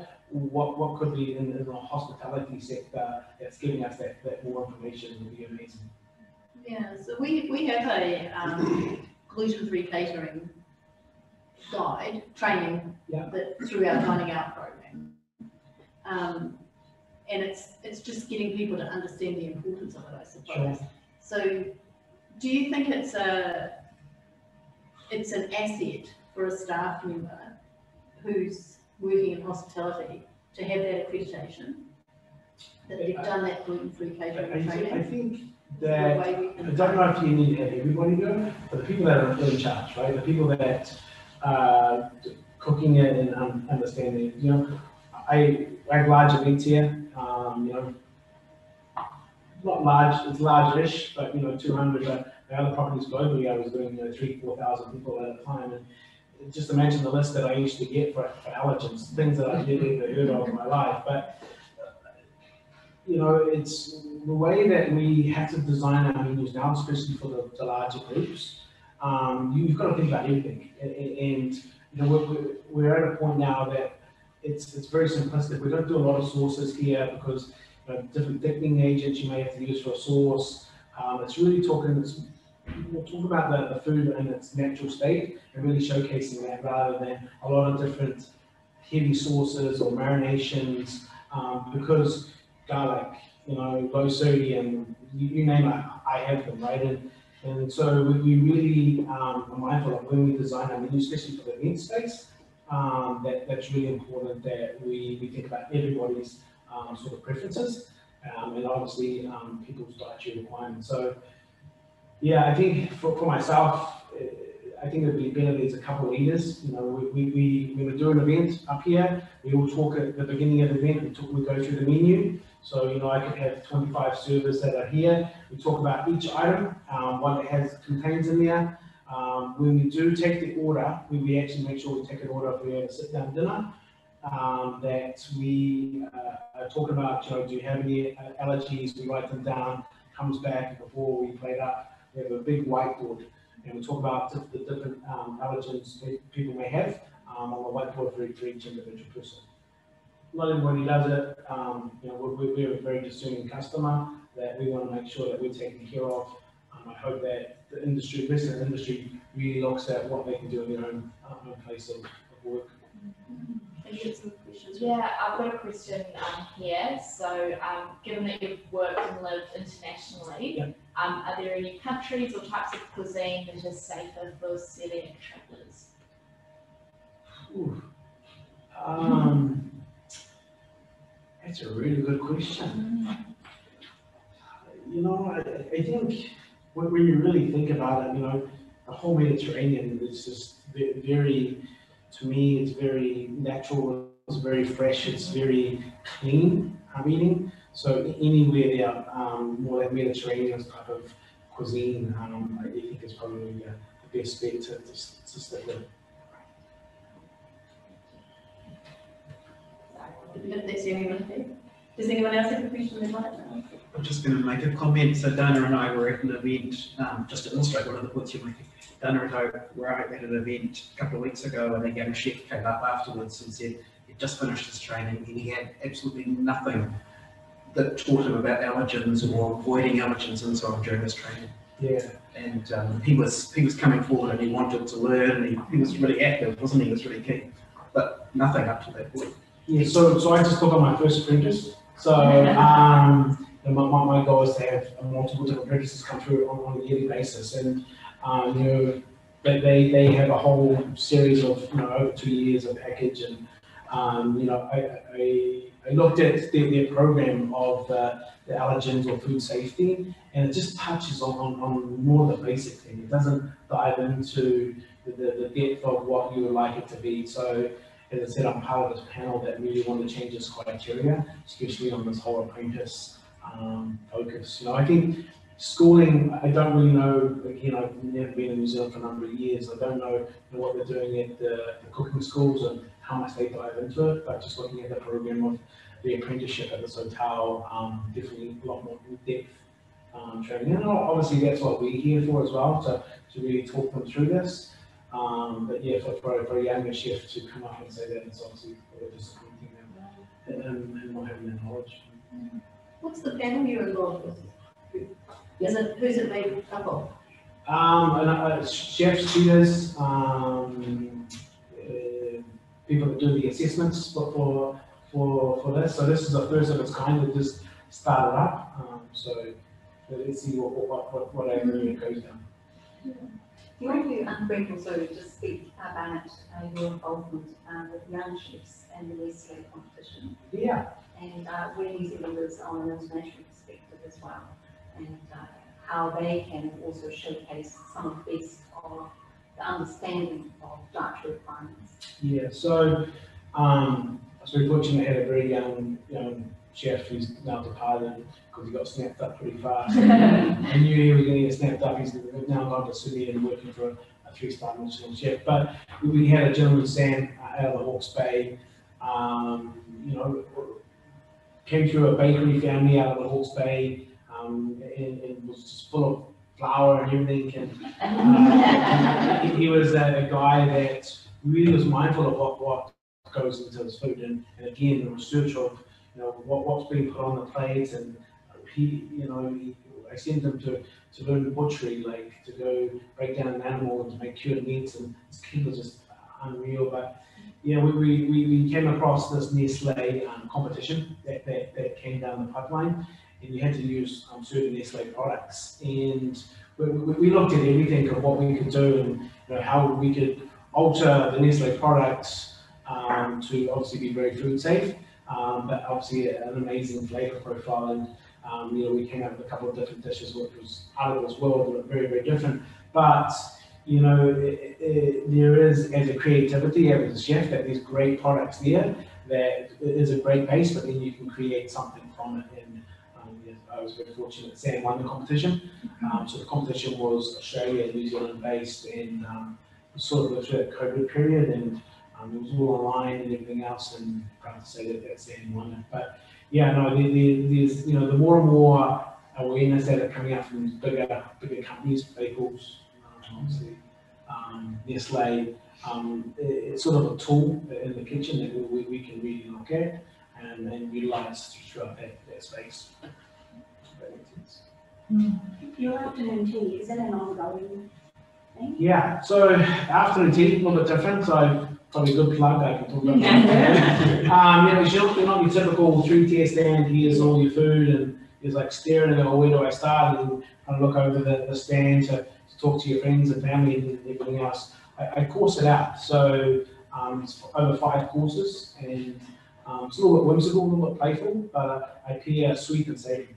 What what could be in, in the hospitality sector that's giving us that, that more information would be amazing. Yeah, so we, we have a um, gluten-free catering guide training yeah. that through our dining out program. Um, And it's it's just getting people to understand the importance of it, I suppose. Sure. So, do you think it's a it's an asset for a staff member who's working in hospitality to have that accreditation that they've done that gluten-free catering training? I think that I don't know if you need to have everybody do it, but the people that are in charge, right? The people that uh, cooking it and um, understanding. You know, I, I have large events here. Um, you know, not large. It's large-ish, but you know, two hundred. But the other properties globally, I was doing you know, three, four thousand people at a time. And just imagine the list that I used to get for, for allergens, things that I never even heard of in my life. But you know, it's the way that we have to design our menus now, especially for the, the larger groups. Um, you've got to think about everything, and, and you know, we're, we're at a point now that it's it's very simplistic. We don't do a lot of sauces here because you know, different thickening agents you may have to use for a sauce. Um, it's really talking. It's, we'll talk about the, the food in its natural state and really showcasing that rather than a lot of different heavy sauces or marinations, um, because garlic, you know, low sodium, you, you name it, I have them, right? And, and so we, we really um, are mindful of when we design our menu, especially for the event space, um, that, that's really important that we, we think about everybody's um, sort of preferences um, and obviously um, people's dietary requirements. So, yeah, I think for, for myself, I think it'd be better there's a couple of leaders. You know, we, we, we, when we do an event up here, we all talk at the beginning of the event, we, talk, we go through the menu. So, you know, I could have twenty-five servers that are here. We talk about each item, um, what it has contains in there. Um, when we do take the order, we, we actually make sure we take an order if we have a sit-down dinner, um, that we uh, are talking about, you know, do you have any allergies? We write them down, comes back before we plate up. We have a big whiteboard, and we talk about the different um, allergens people may have um, on the whiteboard for each, for each individual person. Not everybody does it. Um, you know, we're, we're a very discerning customer that we want to make sure that we're taken care of. Um, I hope that the industry, the rest of the industry, really looks at what they can do in their own, uh, own place of, of work. Interesting questions. Yeah, I've got a question um, here. So, um, given that you've worked and lived internationally, yeah. um, are there any countries or types of cuisine that are safer for celiac travellers? Um, that's a really good question. Mm. You know, I, I think when, when you really think about it, you know, the whole Mediterranean is just very. To me, it's very natural, it's very fresh, it's very clean, I'm eating. So anywhere there, um, more that Mediterranean type of cuisine, um, I think is probably uh, the best bet to, to, to stay there. Does anyone else have a question they might know? I'm just going to make a comment. So Dana and I were at an event, um, just to illustrate one of the points you're making. Dana and I were at an event a couple of weeks ago, and a young chef came up afterwards and said he'd just finished his training and he had absolutely nothing that taught him about allergens or avoiding allergens and so on during his training. Yeah. And um, he was he was coming forward and he wanted to learn, and he, he was really active, wasn't he? He was really keen, but nothing up to that point. Yeah. So so I just took on my first apprentice. So. Um, My, my, my goal is to have multiple different practices come through on, on a yearly basis, and um, you know, they, they they have a whole series of you know over two years of package, and um, you know I, I I looked at their, their program of uh, the allergens or food safety, and it just touches on on, on more of the basic thing. It doesn't dive into the, the, the depth of what you would like it to be. So. As I said, I'm part of this panel that really want to change this criteria, especially on this whole apprentice. Um, focus. You know, I think schooling, I don't really know, again, I've never been in New Zealand for a number of years. I don't know, you know what they're doing at the, the cooking schools and how much they dive into it, but just looking at the program of the apprenticeship at this hotel, um, definitely a lot more in-depth um, training. And obviously that's what we're here for as well, to, to really talk them through this. Um, but yeah, for, for, for a younger chef to come up and say that, it's obviously a disappointing and, and not having that knowledge. Mm-hmm. What's the panel you're involved with? Is it, who's it made up of? Um, uh, chefs, tutors, um, uh, people that do the assessments for, for, for this. So this is the first of its kind that just started up. Um, so let's see what, what, what, what avenue it goes down. Yeah. You want to um, Brent also just speak about uh, your involvement uh, with young chefs and the Nestle competition. Yeah. And uh, where New Zealanders on an international perspective as well, and uh, how they can also showcase some of the best of the understanding of dietary requirements? Yeah, so um, I was very fortunate to have a very young, young chef who's now departed because he got snapped up pretty fast. I knew he was going to get snapped up. He's now gone to Sydney and working for a three-star Michelin chef. But we had a gentleman, Sam, uh, out of the Hawke's Bay, um, you know, came through a bakery family out of the Hawke's Bay, um, and, and was full of flour and everything. And, uh, he, he was uh, a guy that really was mindful of what, what goes into his food, and, and again, the research of you know what, what's being put on the plates. And he, you know, he, I sent him to to learn butchery, like to go break down an animal and to make cured meats, and his kid was just unreal. But yeah, we, we, we came across this Nestle um, competition that, that, that came down the pipeline, and you had to use um, certain Nestle products. And we, we, we looked at everything of what we could do, and you know, how we could alter the Nestle products um, to obviously be very food safe, um, but obviously an amazing flavor profile. And um, you know, we came up with a couple of different dishes, which was out of this world, but very, very different. But you know, it, it, there is, as a creativity, as a chef, that there's great products there that is a great base, but then you can create something from it. And um, yes, I was very fortunate. Sam won the competition. Um, so the competition was Australia and New Zealand based, and um, sort of the COVID period, and um, it was all online and everything else. And proud to say that, that Sam won it. But yeah, no, there, there, there's you know, the more and more awareness that are coming out from these bigger, bigger companies, vehicles. Obviously, um, Nestle um, it's sort of a tool in the kitchen that we, we can really look at and, and utilize throughout that, that space. Mm. Your afternoon tea, is that an ongoing thing? Yeah, so afternoon tea is a little bit different, so probably a good plug, I can talk about that. um, you know, she'll not be typical three tier stand, here's all your food, and it's like staring at, oh, where do I start? And kind of look over the, the stand to talk to your friends and family and everything else. I, I course it out, so um, it's over five courses, and um, it's a little bit whimsical, a little bit playful, but I pair sweet and savoury.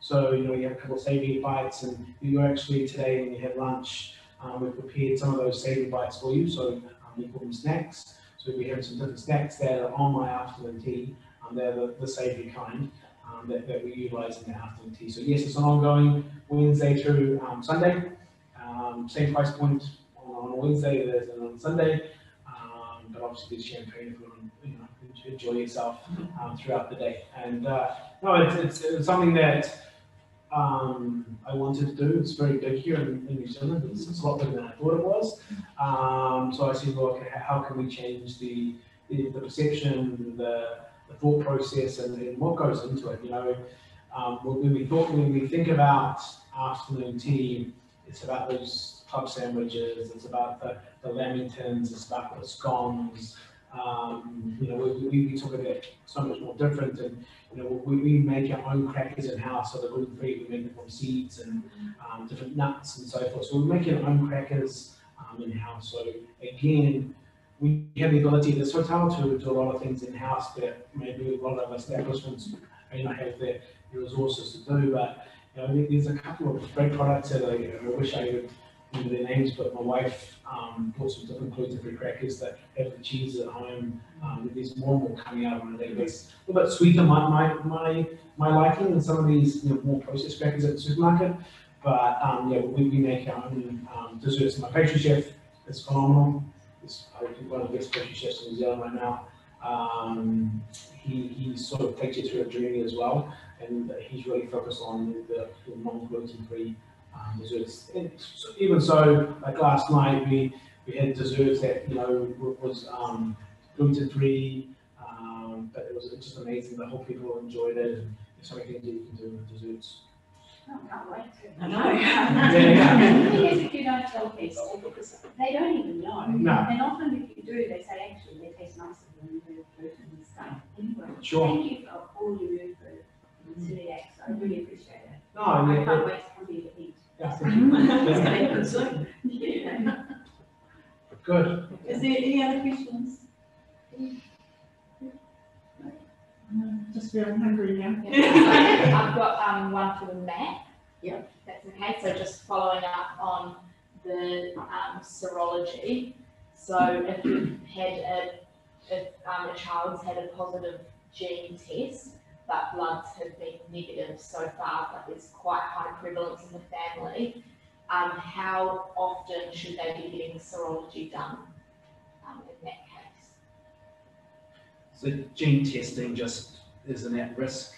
So you know, you have a couple of savoury bites, and you're actually today when you have lunch, um, we've prepared some of those savoury bites for you. So um, we call them snacks. So we have some different snacks that are on my afternoon tea. Um, they're the, the savoury kind. Um, that, that we utilise in the afternoon tea. So yes, it's an ongoing Wednesday through um, Sunday. Um, same price point on Wednesday as on Sunday, um, but obviously there's champagne if you want to you know, enjoy yourself um, throughout the day. And uh, no, it's, it's, it's something that um, I wanted to do. It's very big here in, in New Zealand. It's, it's a lot bigger than I thought it was. Um, so I said, well, okay, how can we change the, the, the perception, the, the thought process, and, and what goes into it? You know, um, when we thought, when we think about afternoon tea, it's about those club sandwiches, it's about the, the lamingtons, it's about the scones. Um, you know, we, we, we talk about it so much more different, and you know, we, we make our own crackers in house, so they're gluten free. We make them from seeds and um, different nuts and so forth. So we're making our own crackers um, in house. So again, we have the ability at this hotel to do a lot of things in house that maybe a lot of establishments may not have the resources to do, but. You know, there's a couple of great products that I, you know, I wish I could remember their names, but my wife um, bought some different gluten-free crackers that have the cheese at home. Um, there's more and more coming out on a daily basis. A little bit sweeter, my my my, my liking, than some of these you know, more processed crackers at the supermarket. But um, yeah, we, we make our own um, desserts. My pastry chef is phenomenal. He's one of the best pastry chefs in New Zealand right now. Um, he, he sort of takes you through a journey as well, and he's really focused on the, the non-gluten-free um, desserts. And so, even so, like last night, we, we had desserts that, you know, was um, gluten-free, um, but it was just amazing. The whole people enjoyed it, and there's so many things you can do with desserts. Oh, I can't wait to. I know. yeah, yeah. The thing is, if you don't tell people, because they don't even know. No. And often if you do, they say, actually, they taste nicer than real food and stuff. Anyway, sure. Thank you for all your real food and celiac, so I really appreciate it. No, I yeah, can't yeah. wait to come here to eat. That's good. So, yeah. Good. Is there any other questions? I'm just feeling hungry now. Yeah. I've got um, one for the map. Yep. That's okay. So just following up on the um, serology. So if you've had a, if um, a child's had a positive gene test, but bloods have been negative so far, but there's quite high prevalence in the family, um, how often should they be getting serology done um, in that case? So gene testing just is an at-risk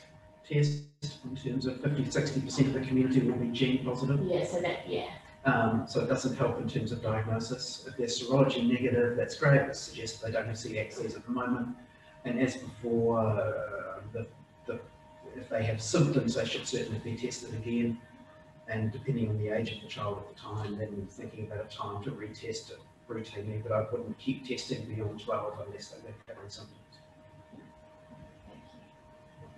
test in terms of fifty to sixty percent of the community will be gene positive. Yeah, so that, yeah. Um, so it doesn't help in terms of diagnosis. If they're serology negative, that's great. It suggests they don't have celiac at the moment. And as before, uh, the, the, if they have symptoms, they should certainly be tested again. And depending on the age of the child at the time, then we're thinking about a time to retest it routinely. But I wouldn't keep testing beyond twelve unless they have having symptoms.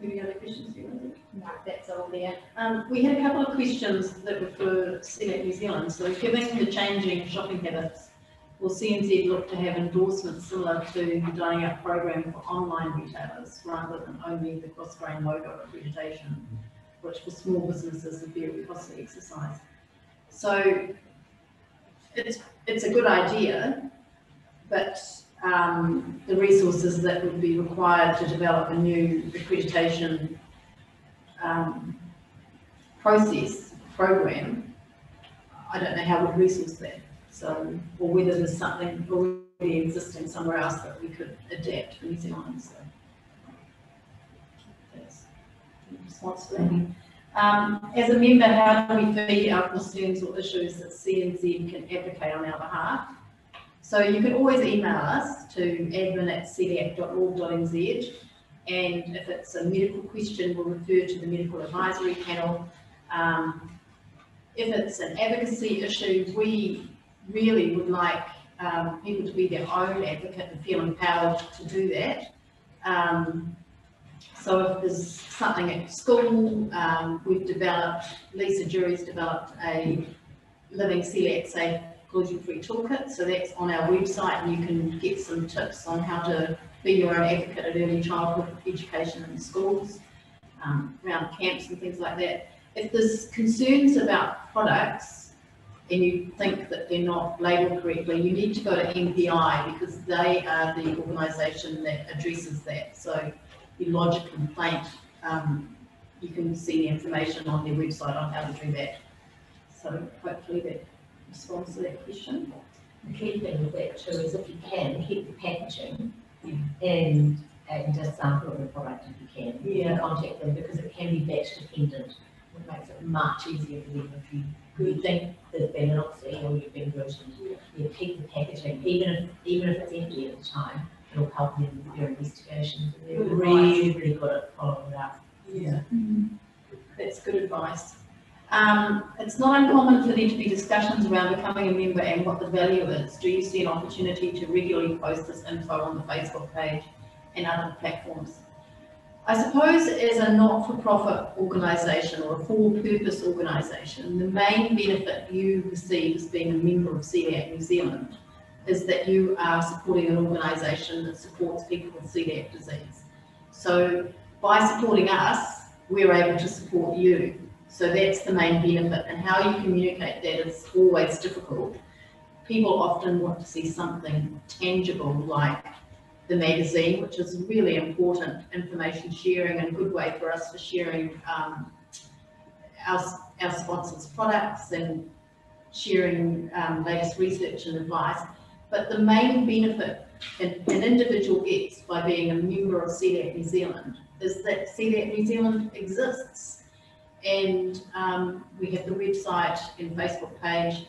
Any other questions? No, that's all there. Um, we had a couple of questions that were for Coeliac New Zealand. So given the changing shopping habits, will C N Z look to have endorsements similar to the Dining Out program for online retailers rather than only the cross-grain logo accreditation, which for small businesses would be a costly exercise? So it's, it's a good idea, but Um, the resources that would be required to develop a new accreditation um, process, program, I don't know how we'd resource that. So, or whether there's something already existing somewhere else that we could adapt for New Zealand. So, that's the response to that. Um, as a member, how do we feed our concerns or issues that C N Z can advocate on our behalf? So you can always email us to admin at coeliac dot org dot n z, and if it's a medical question, we'll refer to the medical advisory panel. Um, if it's an advocacy issue, we really would like um, people to be their own advocate and feel empowered to do that. Um, so if there's something at school, um, we've developed, Lisa Jury's developed a Living Coeliac Safe Gluten-Free Toolkit, so that's on our website, and you can get some tips on how to be your own advocate at early childhood education in schools, um, around camps and things like that. If there's concerns about products and you think that they're not labelled correctly, you need to go to M P I because they are the organisation that addresses that. So you lodge a complaint, um, you can see the information on their website on how to do that. So hopefully that response to that question. The key thing with that too is if you can keep the packaging, yeah, and and just sample the product if you can. Yeah. And contact them because it can be batch dependent, which makes it much easier for them if you, you think there's been an oxy or you've been gluten. Yeah. You keep the packaging, even if even if it's empty at the time, it'll help them with their investigations. And they're really, really good at following it up. Yeah. Mm-hmm. That's good advice. Um, it's not uncommon for there to be discussions around becoming a member and what the value is. Do you see an opportunity to regularly post this info on the Facebook page and other platforms? I suppose as a not-for-profit organisation or a for-purpose organisation, the main benefit you receive as being a member of Coeliac New Zealand is that you are supporting an organisation that supports people with celiac disease. So by supporting us, we're able to support you. So that's the main benefit, and how you communicate that is always difficult. People often want to see something tangible like the magazine, which is really important information sharing and a good way for us for sharing um, our, our sponsors' products and sharing um, latest research and advice. But the main benefit an, an individual gets by being a member of Coeliac New Zealand is that Coeliac New Zealand exists. And um, we have the website and Facebook page,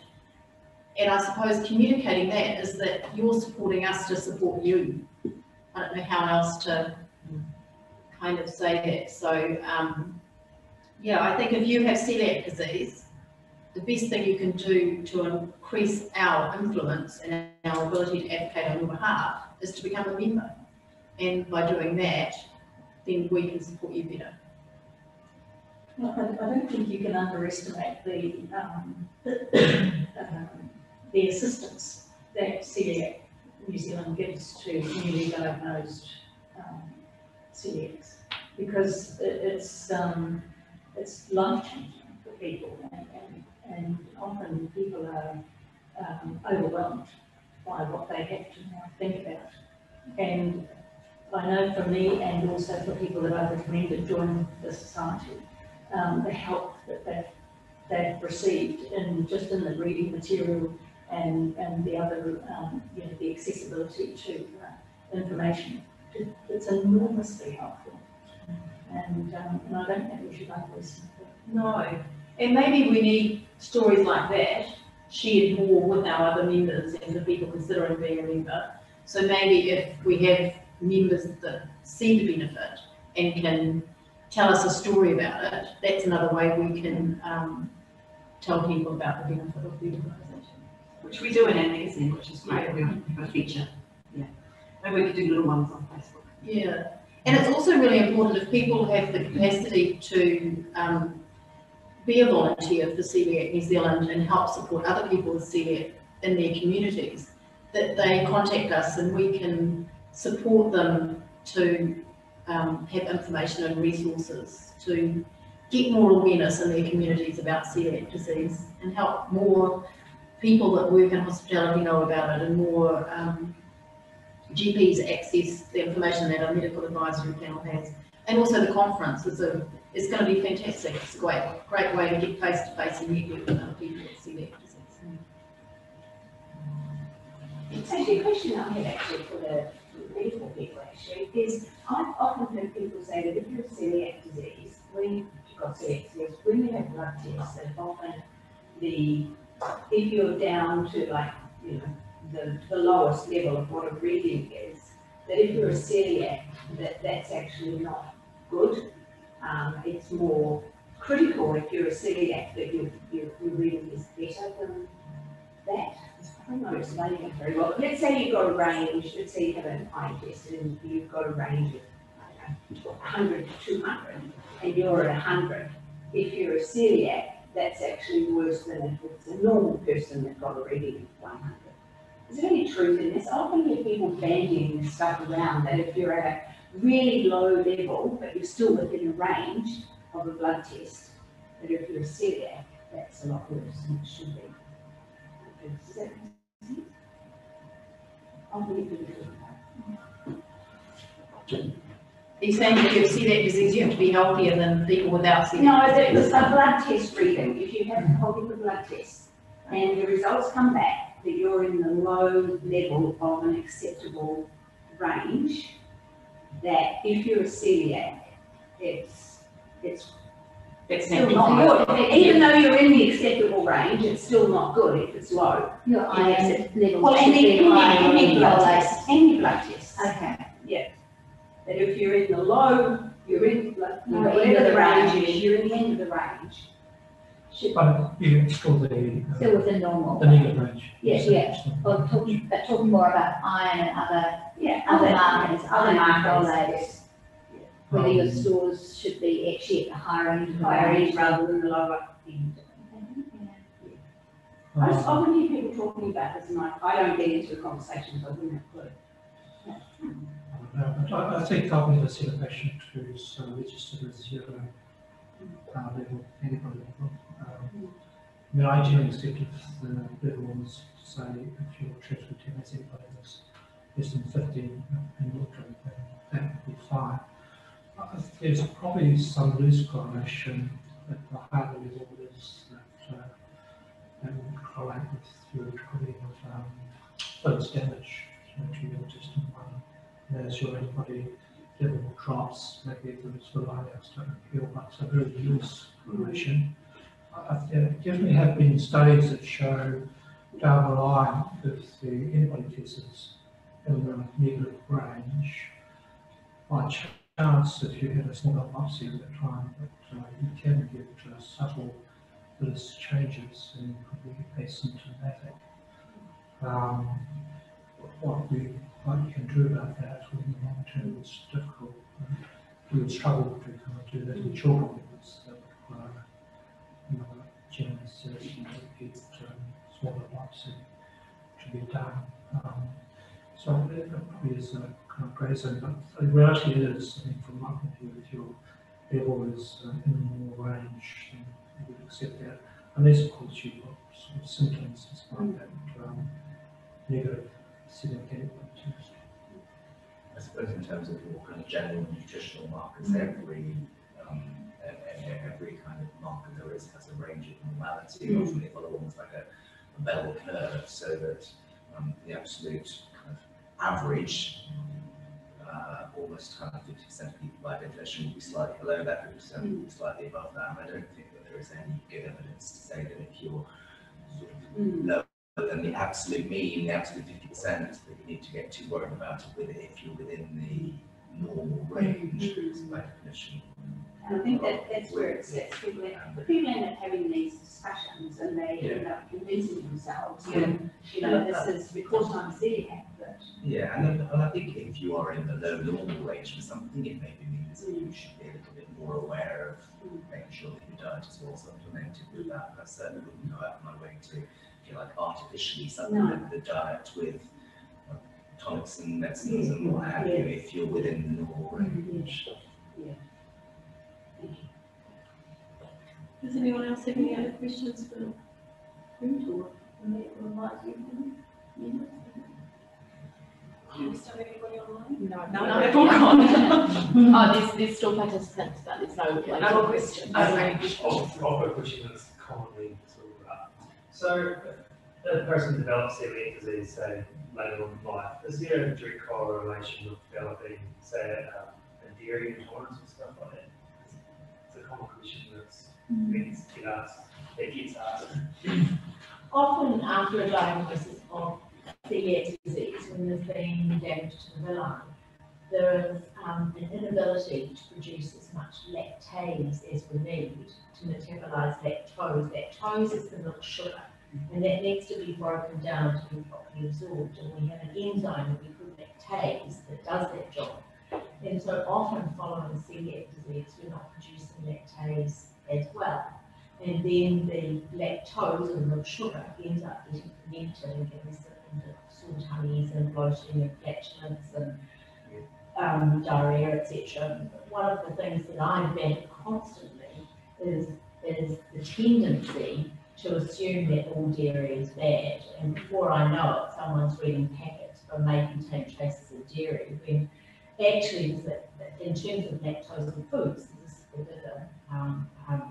and I suppose communicating that is that you're supporting us to support you. I don't know how else to kind of say that. So um, yeah, I think if you have celiac disease, the best thing you can do to increase our influence and our ability to advocate on your behalf is to become a member, and by doing that, then we can support you better. Well, I, I don't think you can underestimate the, um, the, um, the assistance that Coeliac New Zealand gives to newly diagnosed um, celiacs, because it, it's um, it's life changing for people, and, and, and often people are um, overwhelmed by what they had to now think about. And I know for me, and also for people that I've recommended join the society, um, the help that they've, they've received in just in the reading material and, and the other, um, you know, the accessibility to uh, information. It, it's enormously helpful. And, um, and I don't think we should overestimate it. No, and maybe we need stories like that shared more with our other members and the people considering being a member. So maybe if we have members that see the benefit and can tell us a story about it, that's another way we can um, tell people about the benefit of the organisation. Which we do in our magazine, which is great. We have a feature. Yeah. Maybe we could do little ones on Facebook. Yeah. And it's also really important if people have the capacity to um, be a volunteer for Coeliac New Zealand and help support other people with Coeliac in their communities, that they contact us and we can support them to um, have information and resources to get more awareness in their communities about celiac disease and help more people that work in hospitality know about it and more um, G Ps access the information that our medical advisory panel has. And also the conference is a, it's going to be fantastic. It's a great, great way to get face to face and network with other people with celiac disease. Actually, a question I have actually for the medical people actually is, I've often heard people say that if you have celiac disease, when you've got celiac disease, when you have blood tests, and often the, if you're down to like, you know, the, the lowest level of what a reading is, that if you're a celiac, that that's actually not good. Um, it's more critical if you're a celiac that your your reading is better than that. I'm not explaining it very well. But let's say you've got a range, let's say you have an eye test and you've got a range of, I don't know, one hundred to two hundred, and you're at one hundred. If you're a celiac, that's actually worse than if it's a normal person that got a reading of one hundred. Is there any truth in this? I often hear people bandying this stuff around that if you're at a really low level, but you're still within a range of a blood test, that if you're a celiac, that's a lot worse than it should be. Does that make sense? I'll leave it at that. Are you saying if you have celiac disease, you have to be healthier than people without celiac? No, it was a blood test reading. If you have a whole heap of blood tests and the results come back that you're in the low level of an acceptable range, that if you're a celiac, it's it's It's still not good. Even though you're in the acceptable range, it's still not good if it's low. Your I A level. Well, any any blood test. Any blood test. Okay. Yeah. That if you're in the low, you're in the blood, no, whatever the range is, you're in the end of the range. But you're still the uh, still within normal. The negative range. Yes. Yeah. yeah. Well, talking but talking more about iron and other yeah other markers, other markers. Whether your stores should be actually at the higher end, higher end rather than the lower end. Yeah. I just often hear people talking about this, and I, I don't get into the conversation, so I wouldn't have clue. Yeah. I, I think I've never seen a patient who's uh, registered with zero uh, level, any level. Um, I mean, I generally accept if the level was, say, if your transfer ten has anybody that's less than fifteen and you're trying to, that would be fine. There's probably some loose correlation that the higher the level is that uh, correlate with your degree of um, fluid damage to your intestinal lining. And as your antibody level drops, maybe the saliva's don't heal, but it's a very loose correlation. Uh, there definitely have been studies that show down the line with the antibody tests in the negative range by chance if you had a small biopsy at that time, but uh, you can get uh, subtle loose changes and could be asymptomatic. Um, what we what you can do about that in the long term is difficult. Um, we would struggle to kind of do that in children because they require, you know, general surgery to get um, small biopsy to be done. Um, So it probably is a kind of grey zone, but the reality is, I mean, from my point of view, if your level is uh, in the normal range, then you would accept that, unless, of course, you've got sort of symptoms and stuff like that, negative significant factors. I suppose in terms of your kind of general nutritional markers, mm-hmm. every um, every kind of marker there is has a range of normality, mm-hmm. often they follow almost like a, a bell curve, so that um, the absolute kind of average, uh, almost kind of fifty percent of people by definition will be slightly below that, fifty percent will be slightly above that, and I don't think that there is any good evidence to say that if you're sort of mm-hmm. low than the absolute mean, the absolute fifty percent, that you need to get too worried about it with it if you're within the normal range, mm-hmm. by definition. And I think that that's where it sits. People end, the people end up having these discussions and they yeah. end up convincing themselves yeah. that, you know, this that, is because I'm celiac. Yeah, and, then, and I think if you are in the low normal range for something, it maybe means that you should be a little bit more aware of making sure that your diet is well supplemented with that. I certainly wouldn't go out of my way to, if you like, artificially supplement no. the diet with like, tonics and medicines and what have yes. you, if you're within the normal range. Yeah. Does anyone else have any other questions for food or might you? Do we still have anybody online? No, no, no, they've all gone. Oh, there's, there's still participants, but there's no like, no questions. I've got a question that's commonly sort of asked. So, if a person develops celiac disease, say, later on in life, is there a direct correlation with developing, say, um, a dairy intolerance or stuff like that? It's a common question that's mm. get asked, that gets asked. Often after a diagnosis of celiac disease, when there's been damage to the villi, there is um, an inability to produce as much lactase as we need to metabolize lactose. Lactose is the milk sugar, and that needs to be broken down to be properly absorbed. And we have an enzyme that we call lactase that does that job. And so often following celiac disease, we're not producing lactase as well. And then the lactose and milk sugar ends up getting fermented and giving us sore tummies and bloating and flatulence and um, diarrhea, et cetera. One of the things that I've met constantly is, is the tendency to assume that all dairy is bad. And before I know it, someone's reading packets for may contain traces of dairy. When actually, in terms of lactose foods, this is a bit of um, um,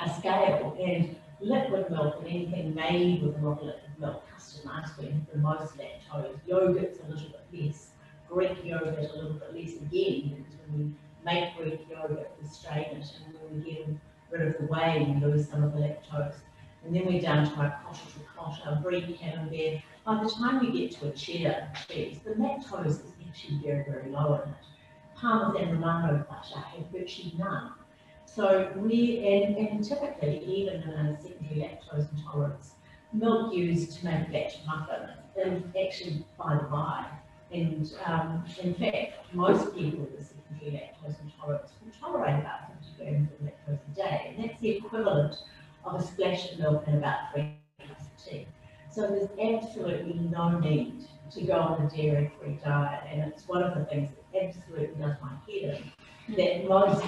a scale. And liquid milk and anything made with liquid milk, custard and ice cream, the most lactose. Yogurt's a little bit less. Greek yogurt a little bit less again, because when we make Greek yogurt, we strain it, and when we get rid of the whey, we lose some of the lactose. And then we're down to our cottage or cottage, our Greek camembert. By the time we get to a cheddar cheese, the lactose is actually very, very low in it. Parmesan Romano butter have virtually none. So we, and, and typically, even in a secondary lactose intolerance, milk used to make batch muffin is actually by the by. And um, in fact, most people with a secondary lactose intolerance will tolerate about fifty grams of lactose a day. And that's the equivalent of a splash of milk and about three cups of tea. So there's absolutely no need to go on a dairy-free diet. And it's one of the things that absolutely does my head in. That most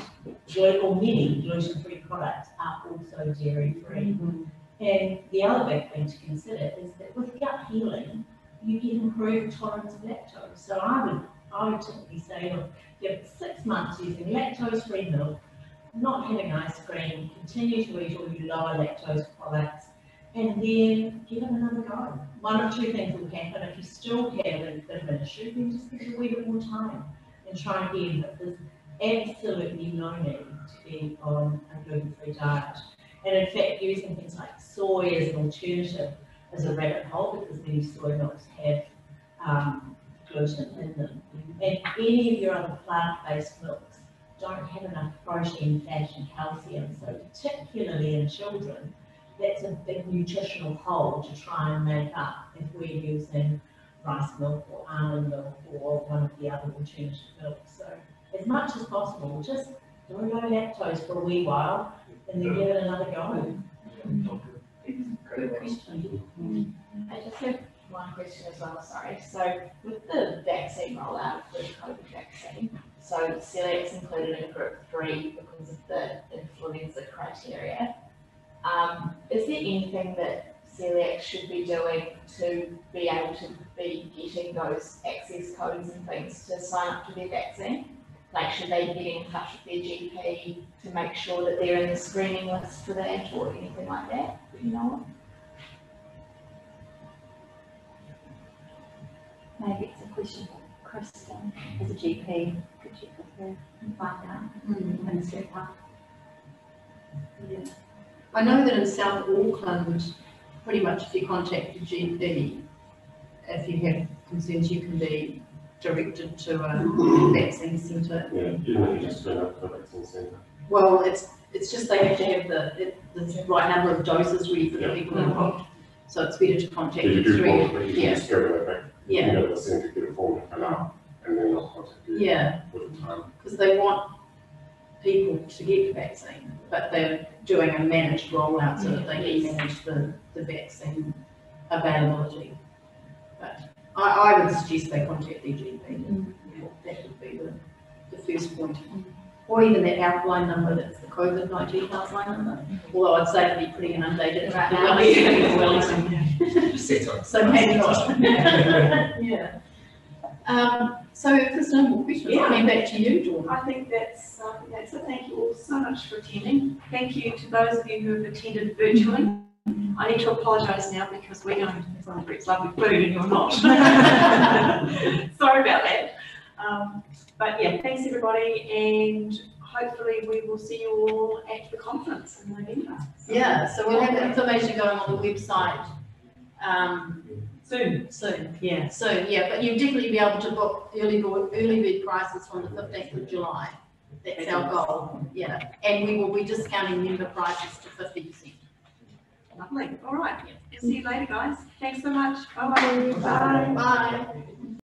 or many gluten-free products are also dairy-free. Mm-hmm. And the other big thing to consider is that with gut healing, you get improved tolerance of lactose. So I would, I would typically say, look, give six months using lactose-free milk, not having ice cream, continue to eat all your lower lactose products, and then give it another go. One or two things will happen. If you still have a bit of an issue, then just give it a wee bit more time and try again. But there's absolutely no need to be on a gluten-free diet. And in fact, using things like soy as an alternative is a rabbit hole, because many soy milks have um, gluten in them. And any of your other plant-based milks don't have enough protein, fat and calcium. So particularly in children, that's a big nutritional hole to try and make up if we're using rice milk or almond milk or one of the other alternative milks. So as much as possible, just do no lactose for a wee while and then give it another go. Good question. I just have one question as well, sorry. So with the vaccine rollout, the COVID vaccine, so celiac's included in group three because of the influenza criteria. Um, is there anything that Coeliac should be doing to be able to be getting those access codes and things to sign up to their vaccine? Like, should they be getting in touch with their G P to make sure that they're in the screening list for that or anything like that? You know, maybe it's a question for Kristen as a G P. Could you go through and find out mm-hmm. and step up? Yeah. I know that in South Auckland, pretty much if you contact the G P, if you have concerns, you can be directed to a vaccine centre. Yeah, you don't just turn up to a vaccine centre. Well, it's it's just they have to have the, the right number of doses ready for yeah. the people involved. So it's better to contact you do form, but you yeah. just go to back. Yeah. You go to the centre, get a form, fill out, and then they'll contact you. Yeah. Because they want people to get the vaccine, but they're doing a managed rollout so that they can manage the, the vaccine availability. But I, I would suggest they contact their G P. Mm. That would be the, the first point. Mm. Or even that outline number, that's the COVID nineteen outline number. Mm. Although I'd say it'd be pretty inundated. Right now, so maybe not. Yeah. Um, so if there's no more questions, yeah. I mean, back to you, Dawn. I think that's, um, that's it. Thank you all so much for attending. Thank you to those of you who have attended virtually. I need to apologise now because we're going to some of Brett's lovely food and you're not. Sorry about that. Um, but yeah, thanks everybody, and hopefully we will see you all at the conference in November. So yeah, so we'll have information going on the website um, soon. Soon, yeah. Soon, yeah. But you'll definitely be able to book early board, early bird prices from the fifteenth of July. That's our goal. Yeah. And we will be discounting member prices to fifty percent. Lovely. All right. Yeah. See you later, guys. Thanks so much. Bye. Bye. Bye. Bye.